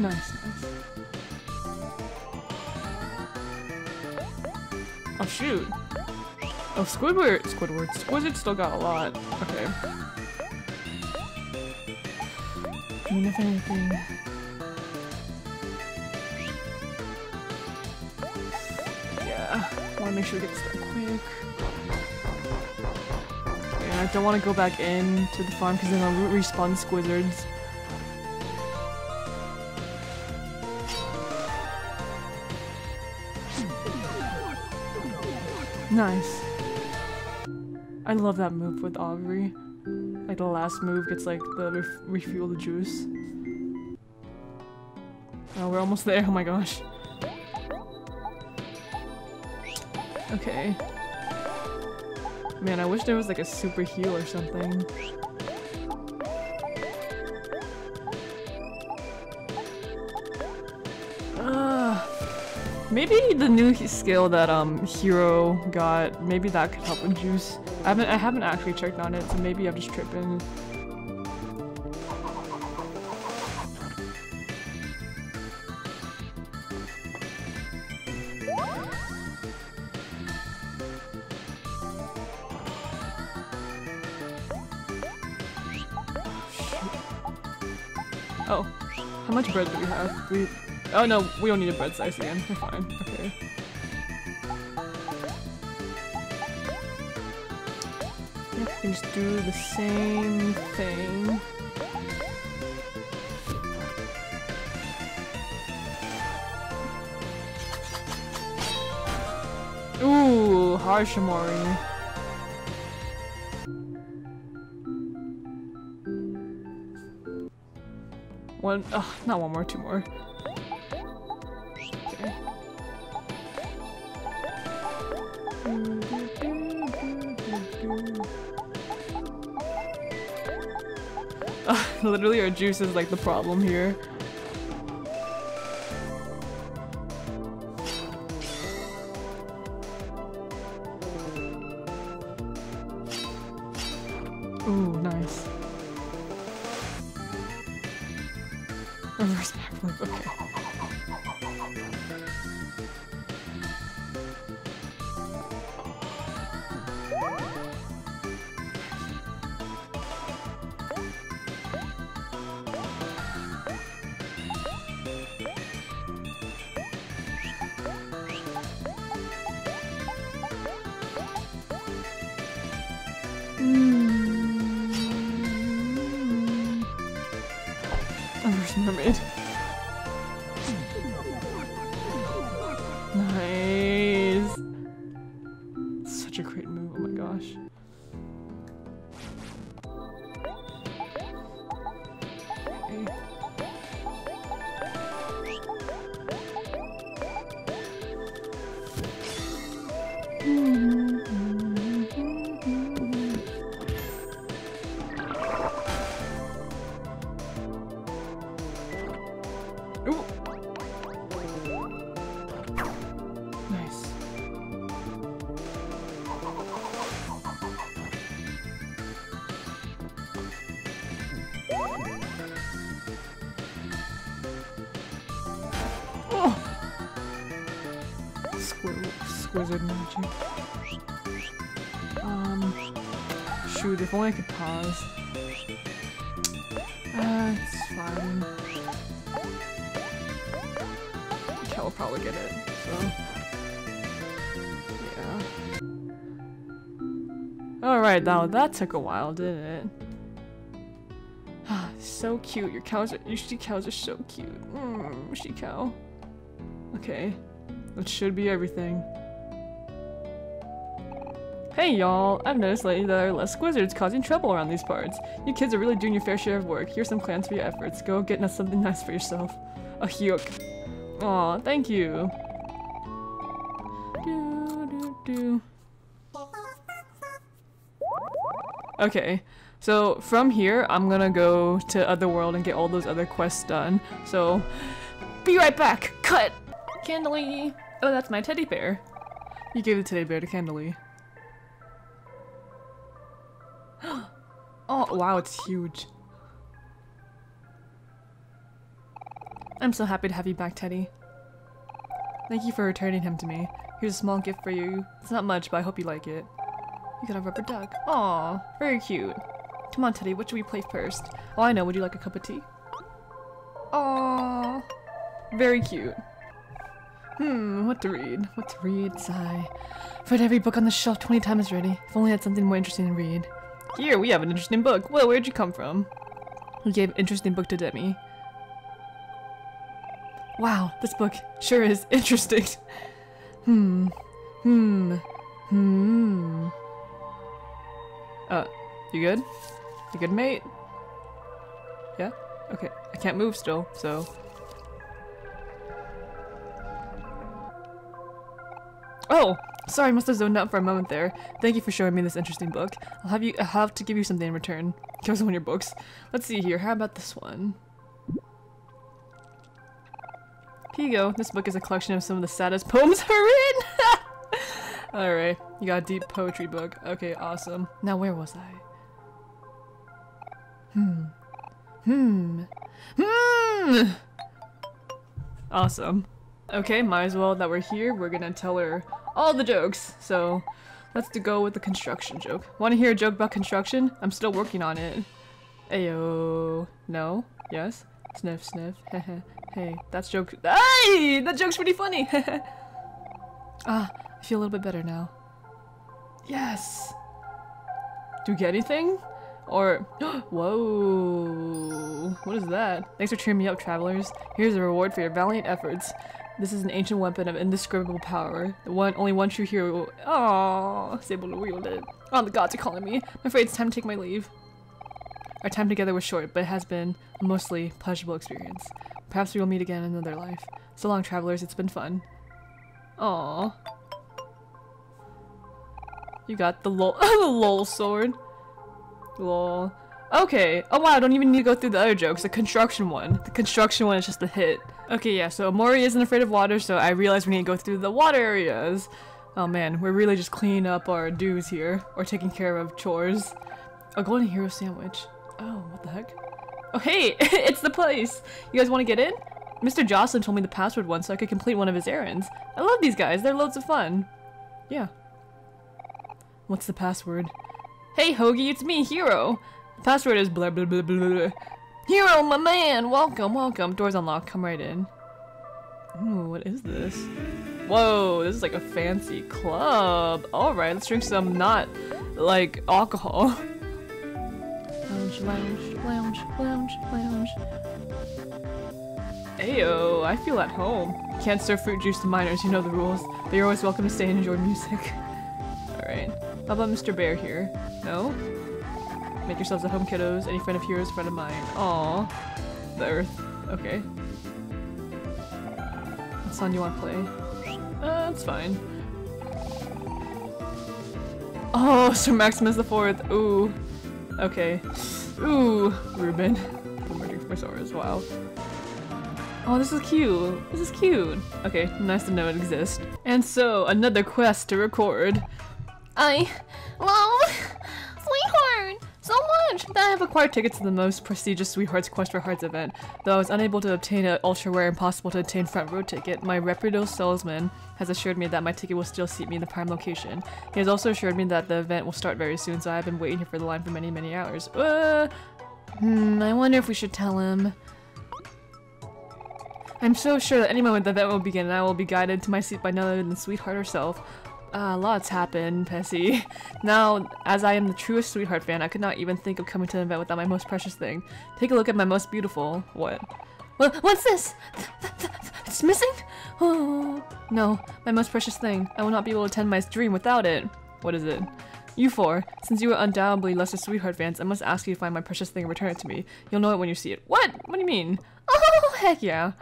Nice, nice. Oh shoot! Oh, Squidward! Squizzard's still got a lot. Okay. I mean, if anything... yeah, I wanna make sure we get this done quick. Yeah, I don't wanna go back in to the farm because then I'll respawn Squizzards. Nice. I love that move with Aubrey. Like the last move gets like the refuel the juice. Oh, we're almost there. Oh my gosh. Okay. Man, I wish there was like a super heal or something. Maybe the new skill that Hero got, maybe that could help with juice. I haven't actually checked on it, so maybe I'm just tripping. Oh, how much bread do we have? Oh no, we don't need a bread slice again. We're fine. Okay. Yep, we can just do the same thing. Ooh, harsh Omori. One, oh, not one more, two more. Literally our juice is like the problem here. Ooh, nice. Reverse backflip, okay. Squizzard magic. Shoot, if only I could pause. It's fine. Kel will probably get it, so. Yeah. Alright, now that took a while, didn't it? So cute. Your cows are. Your she-cows are so cute. Mmm, she-cow. Okay. That should be everything. Hey y'all! I've noticed lately that there are less Squizzards causing trouble around these parts. You kids are really doing your fair share of work. Here's some plans for your efforts. Go get us something nice for yourself. A hyuk. Aw, thank you. Okay, so from here, I'm gonna go to Otherworld and get all those other quests done. So, be right back! Cut! Kandily! Oh, that's my teddy bear. You gave the teddy bear to Kandily. Oh, wow, it's huge. I'm so happy to have you back, Teddy. Thank you for returning him to me. Here's a small gift for you. It's not much, but I hope you like it. You got a rubber duck. Aw, very cute. Come on, Teddy, what should we play first? Oh, I know, would you like a cup of tea? Aw, very cute. What to read? What to read? Sigh. I've read every book on the shelf 20 times already. If only I had something more interesting to read. Here, we have an interesting book. Well, where'd you come from? We gave an interesting book to Demi. Wow, this book sure is interesting. You good? You good, mate? Yeah? Okay. I can't move still, so... Oh! Sorry, I must have zoned out for a moment there. Thank you for showing me this interesting book. I'll have to give you something in return. Give us one of your books. Let's see here, how about this one? Here you go. This book is a collection of some of the saddest poems ever written! Alright, you got a deep poetry book. Okay, awesome. Now where was I? Awesome. Okay, might as well that we're here, we're gonna tell her all the jokes. So, let's go with the construction joke. Wanna hear a joke about construction? I'm still working on it. Ayo. No? Yes? Sniff, sniff. Heh. Hey, that's joke. Hey, that joke's pretty funny. Ah, I feel a little bit better now. Yes. Do we get anything? Or whoa, what is that? Thanks for cheering me up, travelers. Here's a reward for your valiant efforts. This is an ancient weapon of indescribable power. The only one true hero. Oh, is able to wield it. Oh, the gods are calling me. I'm afraid it's time to take my leave. Our time together was short, but it has been a mostly pleasurable experience. Perhaps we will meet again in another life. So long, travelers, it's been fun. Aww. You got the lol, the lol sword. Lol. Okay. Oh wow, I don't even need to go through the other jokes. The construction one. The construction one is just a hit. Okay, yeah, so Omori isn't afraid of water, so I realize we need to go through the water areas. Oh man, we're really just cleaning up our dues here. Or taking care of chores. I'll go on a hero sandwich. Oh, what the heck? Oh hey, it's the place! You guys want to get in? Mr. Jossum told me the password once so I could complete one of his errands. I love these guys, they're loads of fun. Yeah. What's the password? Hey Hoagie, it's me, Hero! The password is blah blah blah blah. Hero, my man! Welcome, welcome. Doors unlocked, come right in. Ooh, what is this? Whoa, this is like a fancy club. Alright, let's drink some not, like, alcohol. Lounge, lounge, lounge, lounge, lounge. Ayo, I feel at home. Can't serve fruit juice to minors, you know the rules. But you're always welcome to stay and enjoy music. Alright. How about Mr. Bear here? No? Make yourselves at home, kiddos. Any friend of yours, friend of mine. Aww. The earth. Okay. What song do you want to play? That's fine. Oh, Sir Maximus the Fourth. Ooh. Okay. Ooh, Ruben. One more drink for my sorrows. Wow. Oh, this is cute. This is cute. Okay, nice to know it exists. And so, another quest to record. I love Sweetheart so much that I have acquired tickets to the most prestigious Sweetheart's Quest for Hearts event. Though I was unable to obtain an ultra rare and impossible to obtain front row ticket, my reputable salesman has assured me that my ticket will still seat me in the prime location. He has also assured me that the event will start very soon, so I have been waiting here for the line for many, many hours. I wonder if we should tell him. I'm so sure that any moment the event will begin and I will be guided to my seat by none other than Sweetheart herself. Lots happen, Pessy. Now, as I am the truest Sweetheart fan, I could not even think of coming to an event without my most precious thing. Take a look at my most beautiful... What? What's this? It's missing? Oh, no, my most precious thing. I will not be able to attend my dream without it. What is it? You four, since you are undoubtedly lesser Sweetheart fans, I must ask you to find my precious thing and return it to me. You'll know it when you see it. What? What do you mean? Oh, heck yeah.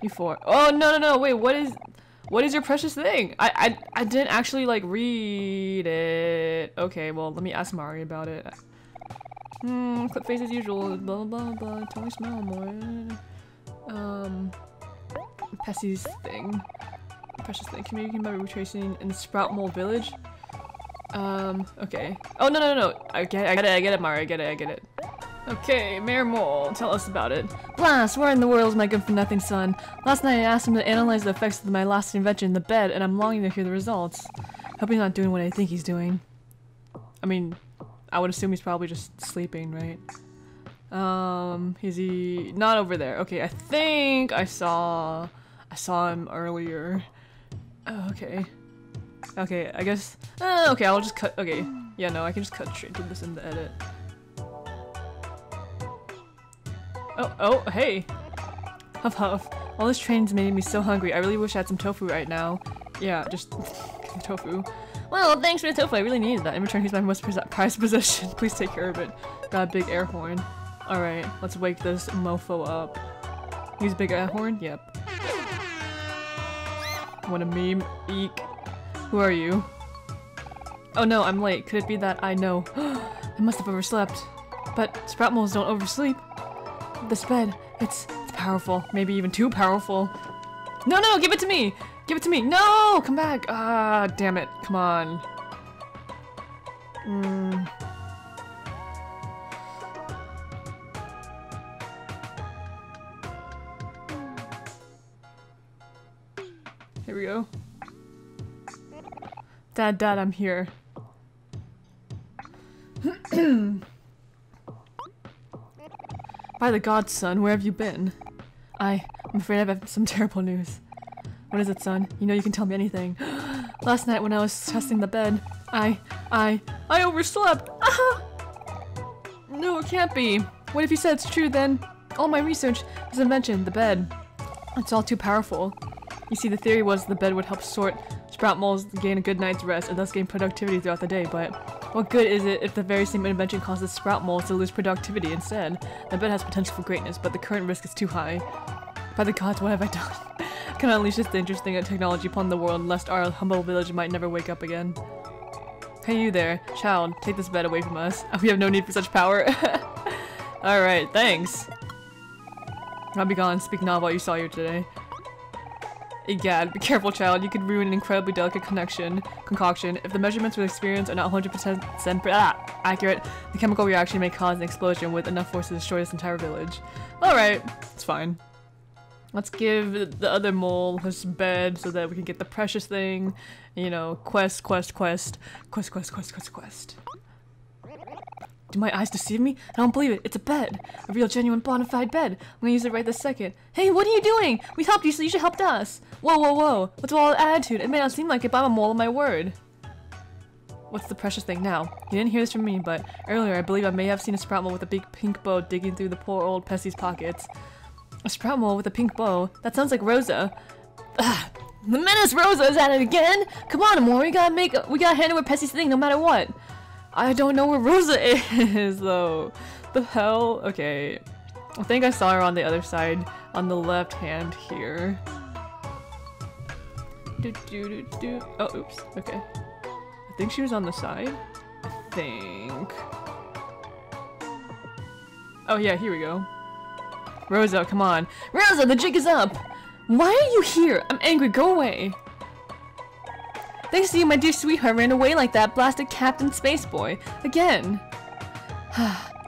You four. Oh, no, no, no, wait, what is... What is your precious thing? I didn't actually like read it. Okay, well let me ask Mari about it. Clip face as usual. Blah blah blah. Totally smile more. Pessy's thing. Precious thing. Communicating by retracing in Sprout Mole Village. Okay. Oh no no no no. I get it. I get it. I get it. Mari. I get it. I get it. Okay, Mayor Mole, tell us about it. Blast! Where in the world is my good-for-nothing son? Last night I asked him to analyze the effects of my last invention, the bed, and I'm longing to hear the results. Hope he's not doing what I think he's doing. I mean, I would assume he's probably just sleeping, right? Is he... not over there. Okay, I think I saw him earlier. Oh, okay. Okay, I guess... okay, I'll just cut... Okay. Yeah, no, I can just cut straight through this in the edit. Oh, hey! Huff huff. All this train's made me so hungry. I really wish I had some tofu right now. Yeah, just tofu. Well, thanks for the tofu. I really needed that. In return, here's my most prized possession. Please take care of it. Got a big air horn. Alright, let's wake this mofo up. Use big air horn? Yep. What a meme. Eek. Who are you? Oh no, I'm late. Could it be that I know? I must have overslept. But sprout moles don't oversleep. This bed, it's powerful. Maybe even too powerful. No, no, give it to me! Give it to me! No! Come back! Ah, damn it. Come on. Here we go. Dad, I'm here. By the gods, son, where have you been? I'm afraid I've had some terrible news. What is it, son? You know you can tell me anything. Last night when I was testing the bed, I overslept! No, it can't be! What if you said it's true, then? All my research, this invention, the bed. It's all too powerful. You see, the theory was the bed would help sort sprout moles gain a good night's rest and thus gain productivity throughout the day, but... what good is it if the very same invention causes sprout moles to lose productivity instead? The bed has potential for greatness, but the current risk is too high. By the gods, what have I done? Can I unleash this dangerous thing of technology upon the world, lest our humble village might never wake up again? Hey you there, child, take this bed away from us. We have no need for such power. Alright, thanks. I'll be gone, speak not what you saw here today. Egad, be careful, child. You could ruin an incredibly delicate concoction. If the measurements we experience are not 100% accurate, the chemical reaction may cause an explosion with enough force to destroy this entire village. Alright, it's fine. Let's give the other mole his bed so that we can get the precious thing. You know, quest. Do my eyes deceive me? I don't believe it. It's a bed. A real, genuine, bona fide bed. I'm gonna use it right this second. Hey, what are you doing? We helped you, so you should help us. Whoa. What's all that attitude? It may not seem like it, but I'm a mole of my word. What's the precious thing now? You didn't hear this from me, but earlier I believe I may have seen a sprout mole with a big pink bow digging through the poor old Pessy's pockets. A sprout mole with a pink bow? That sounds like Rosa. Ugh. The menace Rosa is at it again? Come on, Omori, we gotta handle with Pessy's thing no matter what. I don't know where Rosa is, though. The hell? Okay. I think I saw her on the other side, on the left hand here. Oh, oops. Okay. I think she was on the side? I think. Oh yeah, here we go. Rosa, come on. Rosa, the jig is up! Why are you here? I'm angry, go away! Thanks to you, my dear sweetheart ran away like that blasted Captain Space Boy. Again!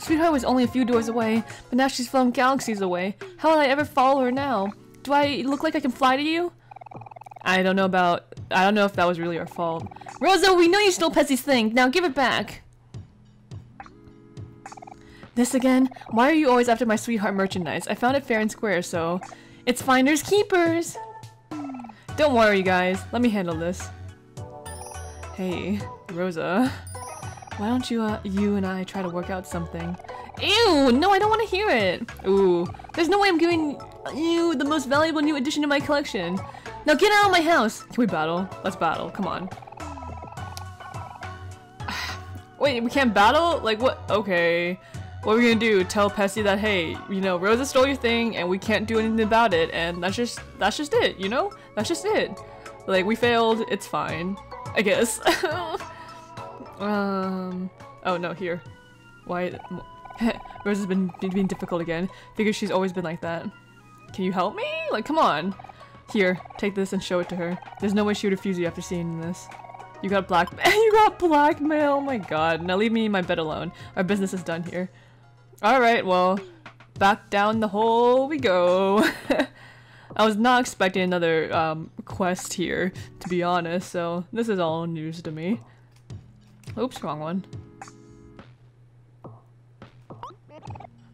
Sweetheart was only a few doors away, but now she's flown galaxies away. How will I ever follow her now? Do I look like I can fly to you? I don't know if that was really our fault. Rosa, we know you stole Pessy's thing! Now give it back! This again? Why are you always after my sweetheart merchandise? I found it fair and square, so... it's finders keepers! Don't worry, you guys. Let me handle this. Hey, Rosa, why don't you and I try to work out something? Ew, no, I don't want to hear it. Ooh, there's no way I'm giving you the most valuable new addition to my collection. Now get out of my house. Can we battle? Let's battle, come on. Wait, we can't battle? Like what? Okay, what are we gonna do? Tell Pessy that, hey, you know, Rosa stole your thing and we can't do anything about it. And that's just it, you know? That's just it. Like we failed, it's fine. I guess. Oh no, here. Why? Rosa's been being difficult again. Figures she's always been like that. Can you help me? Like, come on. Here, take this and show it to her. There's no way she would refuse you after seeing this. You got blackmail. You got blackmail. Oh my god. Now leave me in my bed alone. Our business is done here. Alright, well, back down the hole we go. I was not expecting another quest here, to be honest, so this is all news to me. Oops, wrong one.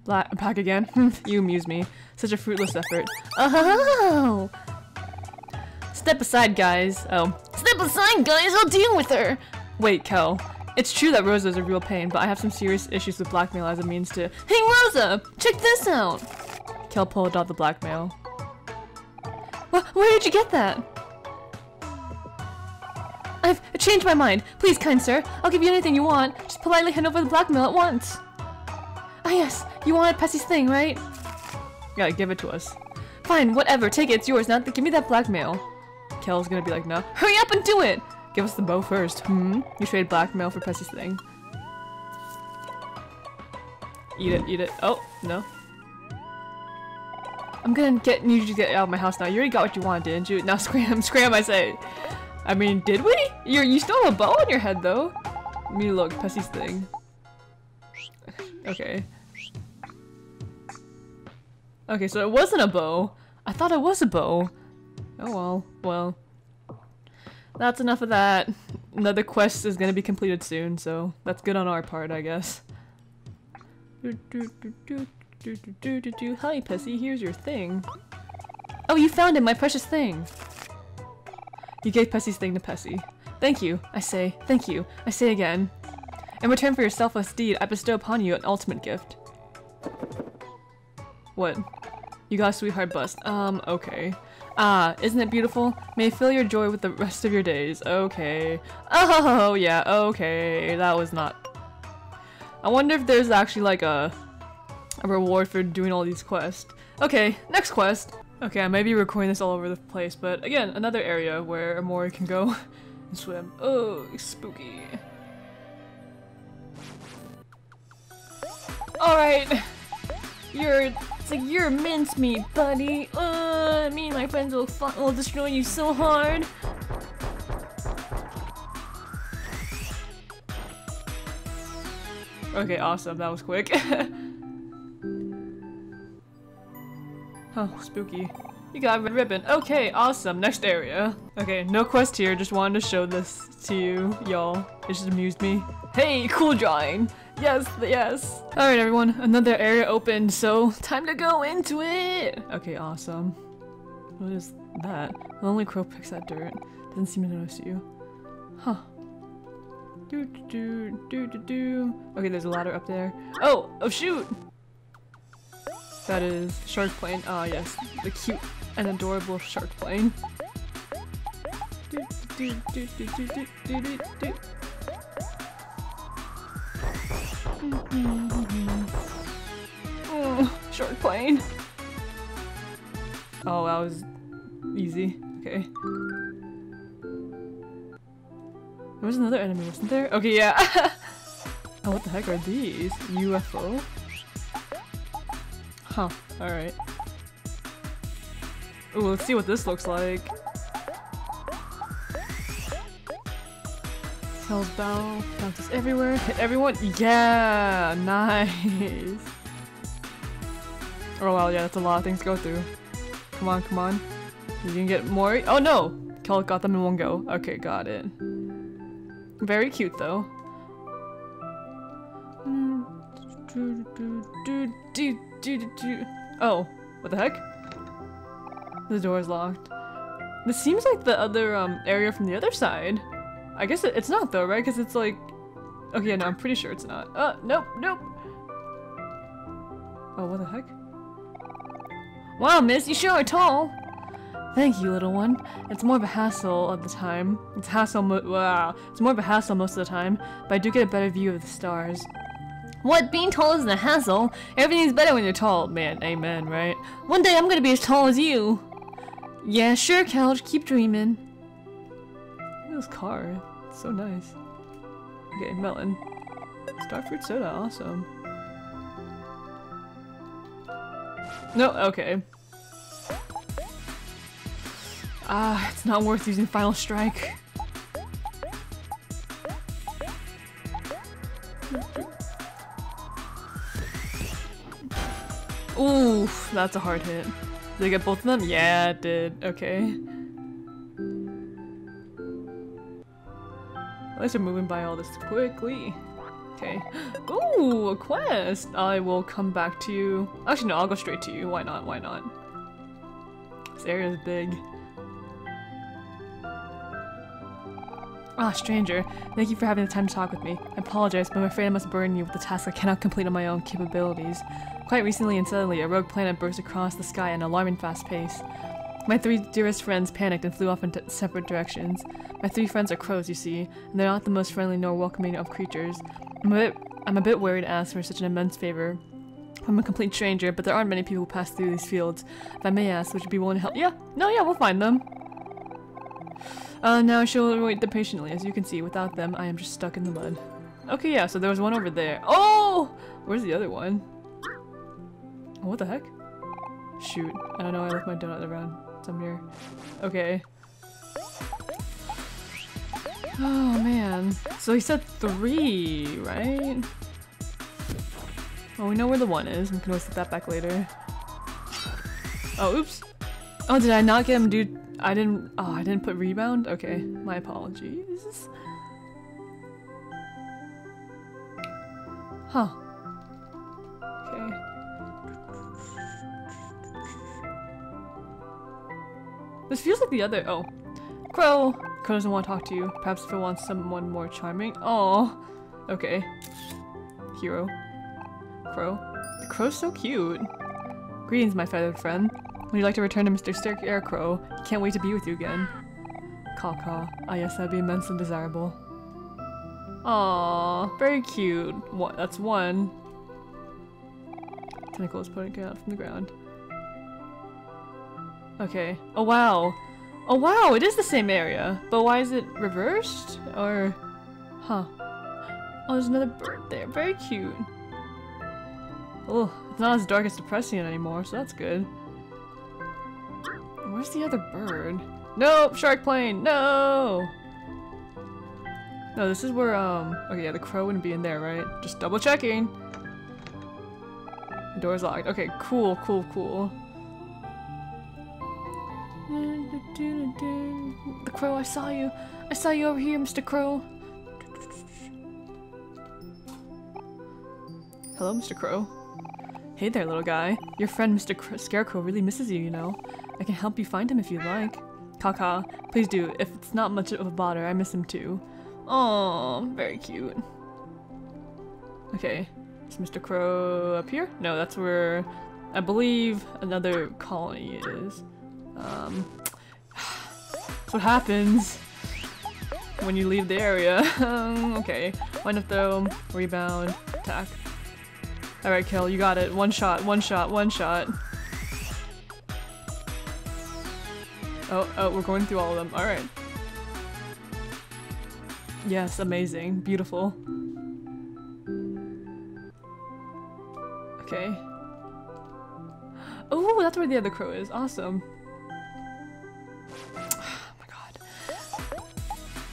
Back again. You amuse me. Such a fruitless effort. Oh! Step aside, guys. Oh. Step aside, guys! I'll deal with her! Wait, Kel. It's true that Rosa is a real pain, but I have some serious issues with blackmail as a means to— Hey, Rosa! Check this out! Kel pulled out the blackmail. Where did you get that? I've changed my mind. Please, kind sir, I'll give you anything you want. Just politely hand over the blackmail at once. Ah yes, you wanted Pessy's thing, right? Yeah, give it to us. Fine, whatever, take it, it's yours. Now give me that blackmail. Kel's gonna be like, no. Hurry up and do it! Give us the bow first, hmm? You trade blackmail for Pessy's thing. Eat it, eat it. Oh, no. I'm gonna need you to get out of my house now. You already got what you wanted, didn't you? Now scram, scram, I say. I mean, did we? You still have a bow on your head, though. I mean, look, Pessy's thing. Okay. Okay, so it wasn't a bow. I thought it was a bow. Oh well, well. That's enough of that. Another quest is gonna be completed soon, so that's good on our part, I guess. Hi, Pessy, here's your thing. Oh, you found it, my precious thing. You gave Pessy's thing to Pessy. Thank you, I say. Thank you, I say again. In return for your selfless deed, I bestow upon you an ultimate gift. What? You got a sweetheart bust. Okay. Ah, isn't it beautiful? May I fill your joy with the rest of your days. Okay. Oh, yeah, okay. That was not... I wonder if there's actually like a reward for doing all these quests. Okay, next quest. Okay, I may be recording this all over the place, but again, another area where Omori can go and swim. Oh, spooky. Alright. It's like, you're mincemeat, buddy. Me and my friends will destroy you so hard. Okay, awesome. That was quick. Oh, spooky. You got a ribbon. Okay, awesome. Next area. Okay, no quest here. Just wanted to show this to you, y'all. It just amused me. Hey, cool drawing. Yes, yes. Alright, everyone. Another area opened, so time to go into it. Okay, awesome. What is that? Lonely Crow picks that dirt. Doesn't seem to notice you. Huh. Do do do do do do. Okay, there's a ladder up there. Oh! Oh, shoot! That is shark plane. Ah, yes, the cute and adorable shark plane. Oh, shark plane. Oh, that was easy. Okay. There was another enemy, wasn't there? Okay, yeah. Oh, what the heck are these? UFO? Huh, alright. Ooh, let's see what this looks like. Kel's bow, bounces everywhere, hit everyone. Yeah, nice. Oh wow, yeah, that's a lot of things to go through. Come on, come on. You can get more. Oh no! Kel got them in one go. Okay, got it. Very cute though. Oh, what the heck? The door is locked. This seems like the other area from the other side. I guess it's not though, right? Because it's like... Okay, yeah, no, I'm pretty sure it's not. Nope, nope! Oh, what the heck? Wow, miss, you sure are tall! Thank you, little one. It's more of a hassle at the time. It's more of a hassle most of the time, but I do get a better view of the stars. What? Being tall isn't a hassle. Everything's better when you're tall. Man, amen, right? One day I'm gonna be as tall as you. Yeah, sure, Kel. Keep dreaming. Look at this car. It's so nice. Okay, melon. Starfruit soda. Awesome. No, okay. Ah, it's not worth using Final Strike. Ooh, that's a hard hit. Did I get both of them? Yeah, it did. Okay. At least we're moving by all this quickly. Okay. Ooh, a quest! I will come back to you. Actually, no, I'll go straight to you. Why not? Why not? This area is big. Ah, stranger. Thank you for having the time to talk with me. I apologize, but I'm afraid I must burden you with the task I cannot complete on my own capabilities. Quite recently and suddenly, a rogue planet burst across the sky at an alarming fast pace. My three dearest friends panicked and flew off in separate directions. My three friends are crows, you see, and they're not the most friendly nor welcoming of creatures. I'm a bit worried to ask for such an immense favor. I'm a complete stranger, but there aren't many people who pass through these fields. If I may ask, would you be willing to help? Yeah, no, yeah, we'll find them. Now she'll wait there patiently. As you can see, without them, I am just stuck in the mud. Okay, yeah, so there was one over there. Oh! Where's the other one? What the heck? Shoot. I don't know, I left my donut around somewhere. Okay. Oh, man. So he said three, right? Well, we know where the one is. We can always get that back later. Oh, oops. Oh, did I not get him, dude? I didn't put rebound? Okay, my apologies. Huh. Okay. This feels like the other- oh. Crow! Crow doesn't want to talk to you. Perhaps if it wants someone more charming. Oh. Okay. Hero. Crow. The crow's so cute. Greetings, my feathered friend. Would you like to return to Mr. Scarecrow? Can't wait to be with you again. Caw caw. Ah yes, that'd be immensely desirable. Aww, very cute. What? That's one. Tentacles poking out from the ground. Okay. Oh wow. Oh wow, it is the same area. But why is it reversed? Or... huh. Oh, there's another bird there. Very cute. Oh, it's not as dark as depressing anymore, so that's good. Where's the other bird? Nope! Shark plane! No! No, this is where, okay, yeah, the crow wouldn't be in there, right? Just double checking! The door's locked. Okay, cool, cool, cool. The crow, I saw you! I saw you over here, Mr. Crow! Hello, Mr. Crow. Hey there, little guy. Your friend, Mr. Scarecrow, really misses you, you know? I can help you find him if you'd like. Kaka, please do. If it's not much of a bother, I miss him too. Aww, very cute. Okay, is Mr. Crow up here? No, that's where I believe another colony is. That's what happens when you leave the area. Okay, wind up throw, rebound, attack. Alright, Kel, you got it. One shot, one shot, one shot. Oh, oh, we're going through all of them. Alright. Yes, amazing. Beautiful. Okay. Oh, that's where the other crow is. Awesome. Oh my god.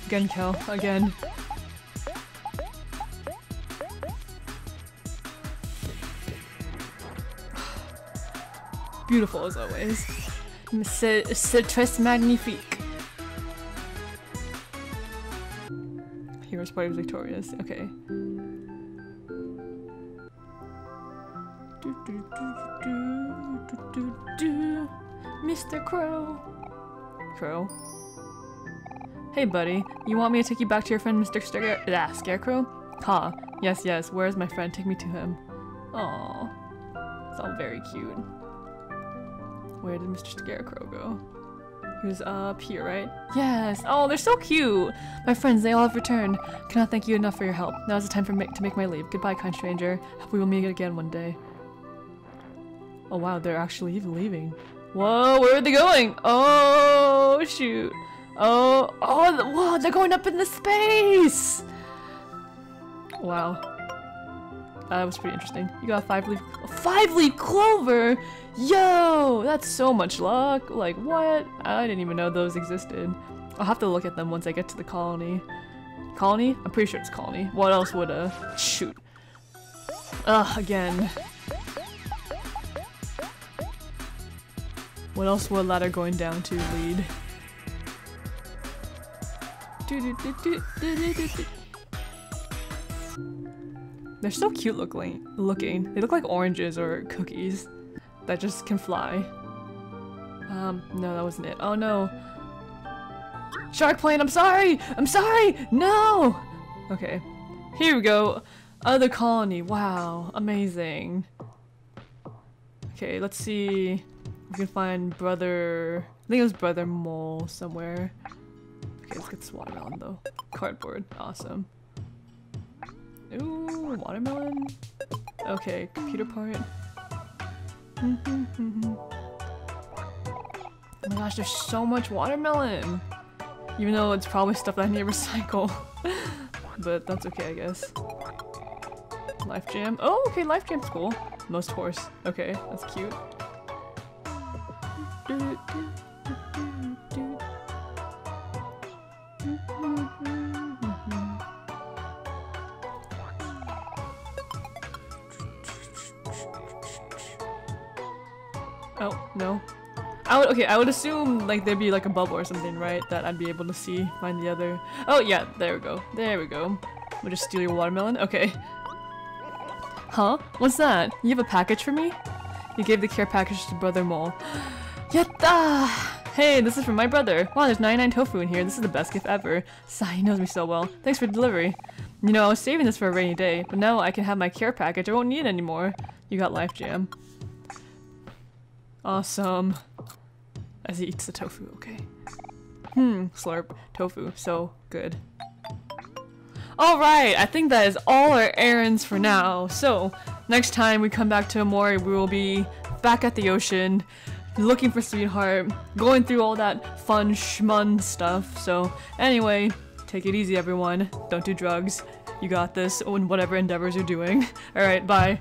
Again, Kel. Again. Beautiful as always. C'est très magnifique. Hero's party was victorious. Okay. Mr. Crow. Crow. Hey, buddy. You want me to take you back to your friend, Mr. Scarecrow? Ha. Yes, yes. Where is my friend? Take me to him. Aww. It's all very cute. Where did Mr. Scarecrow go? He was up here, right? Yes! Oh, they're so cute! My friends, they all have returned. Cannot thank you enough for your help. Now is the time for to make my leave. Goodbye, kind stranger. Hope we will meet again one day. Oh wow, they're actually even leaving. Whoa, where are they going? Oh, shoot. Oh, oh, whoa, they're going up in the space! Wow. That was pretty interesting. You got a five-leaf clover! Yo! That's so much luck! Like, what? I didn't even know those existed. I'll have to look at them once I get to the colony. Colony? I'm pretty sure it's colony. What else would, shoot. Ugh, again. What else will a ladder going down to lead? They're so cute looking. They look like oranges or cookies that just can fly. No, that wasn't it. Oh no. Shark plane, I'm sorry! I'm sorry! No! Okay. Here we go. Other colony. Wow. Amazing. Okay, let's see. We can find brother... I think it was brother mole somewhere. Okay, let's get this watermelon though. Cardboard. Awesome. Ooh, watermelon. Okay, computer part. Oh my gosh, there's so much watermelon! Even though it's probably stuff that I need to recycle. But that's okay, I guess. Life jam. Oh, okay, life jam's cool. Most horse. Okay, that's cute. Oh, no. I would assume like there'd be like a bubble or something, right? That I'd be able to see, find the other. Oh yeah, there we go. There we go. We'll just steal your watermelon. Okay. Huh? What's that? You have a package for me? You gave the care package to Brother Mole. Yatta! Hey, this is from my brother. Wow, there's 99 tofu in here. This is the best gift ever. Sigh, he knows me so well. Thanks for delivery. You know, I was saving this for a rainy day, but now I can have my care package. I won't need it anymore. You got life jam. Awesome. As he eats the tofu, okay. Slurp. Tofu. So good. Alright, I think that is all our errands for now. So, next time we come back to Omori, we will be back at the ocean, looking for Sweetheart, going through all that fun schmun stuff. So, anyway, take it easy everyone. Don't do drugs. You got this in whatever endeavors you're doing. Alright, bye.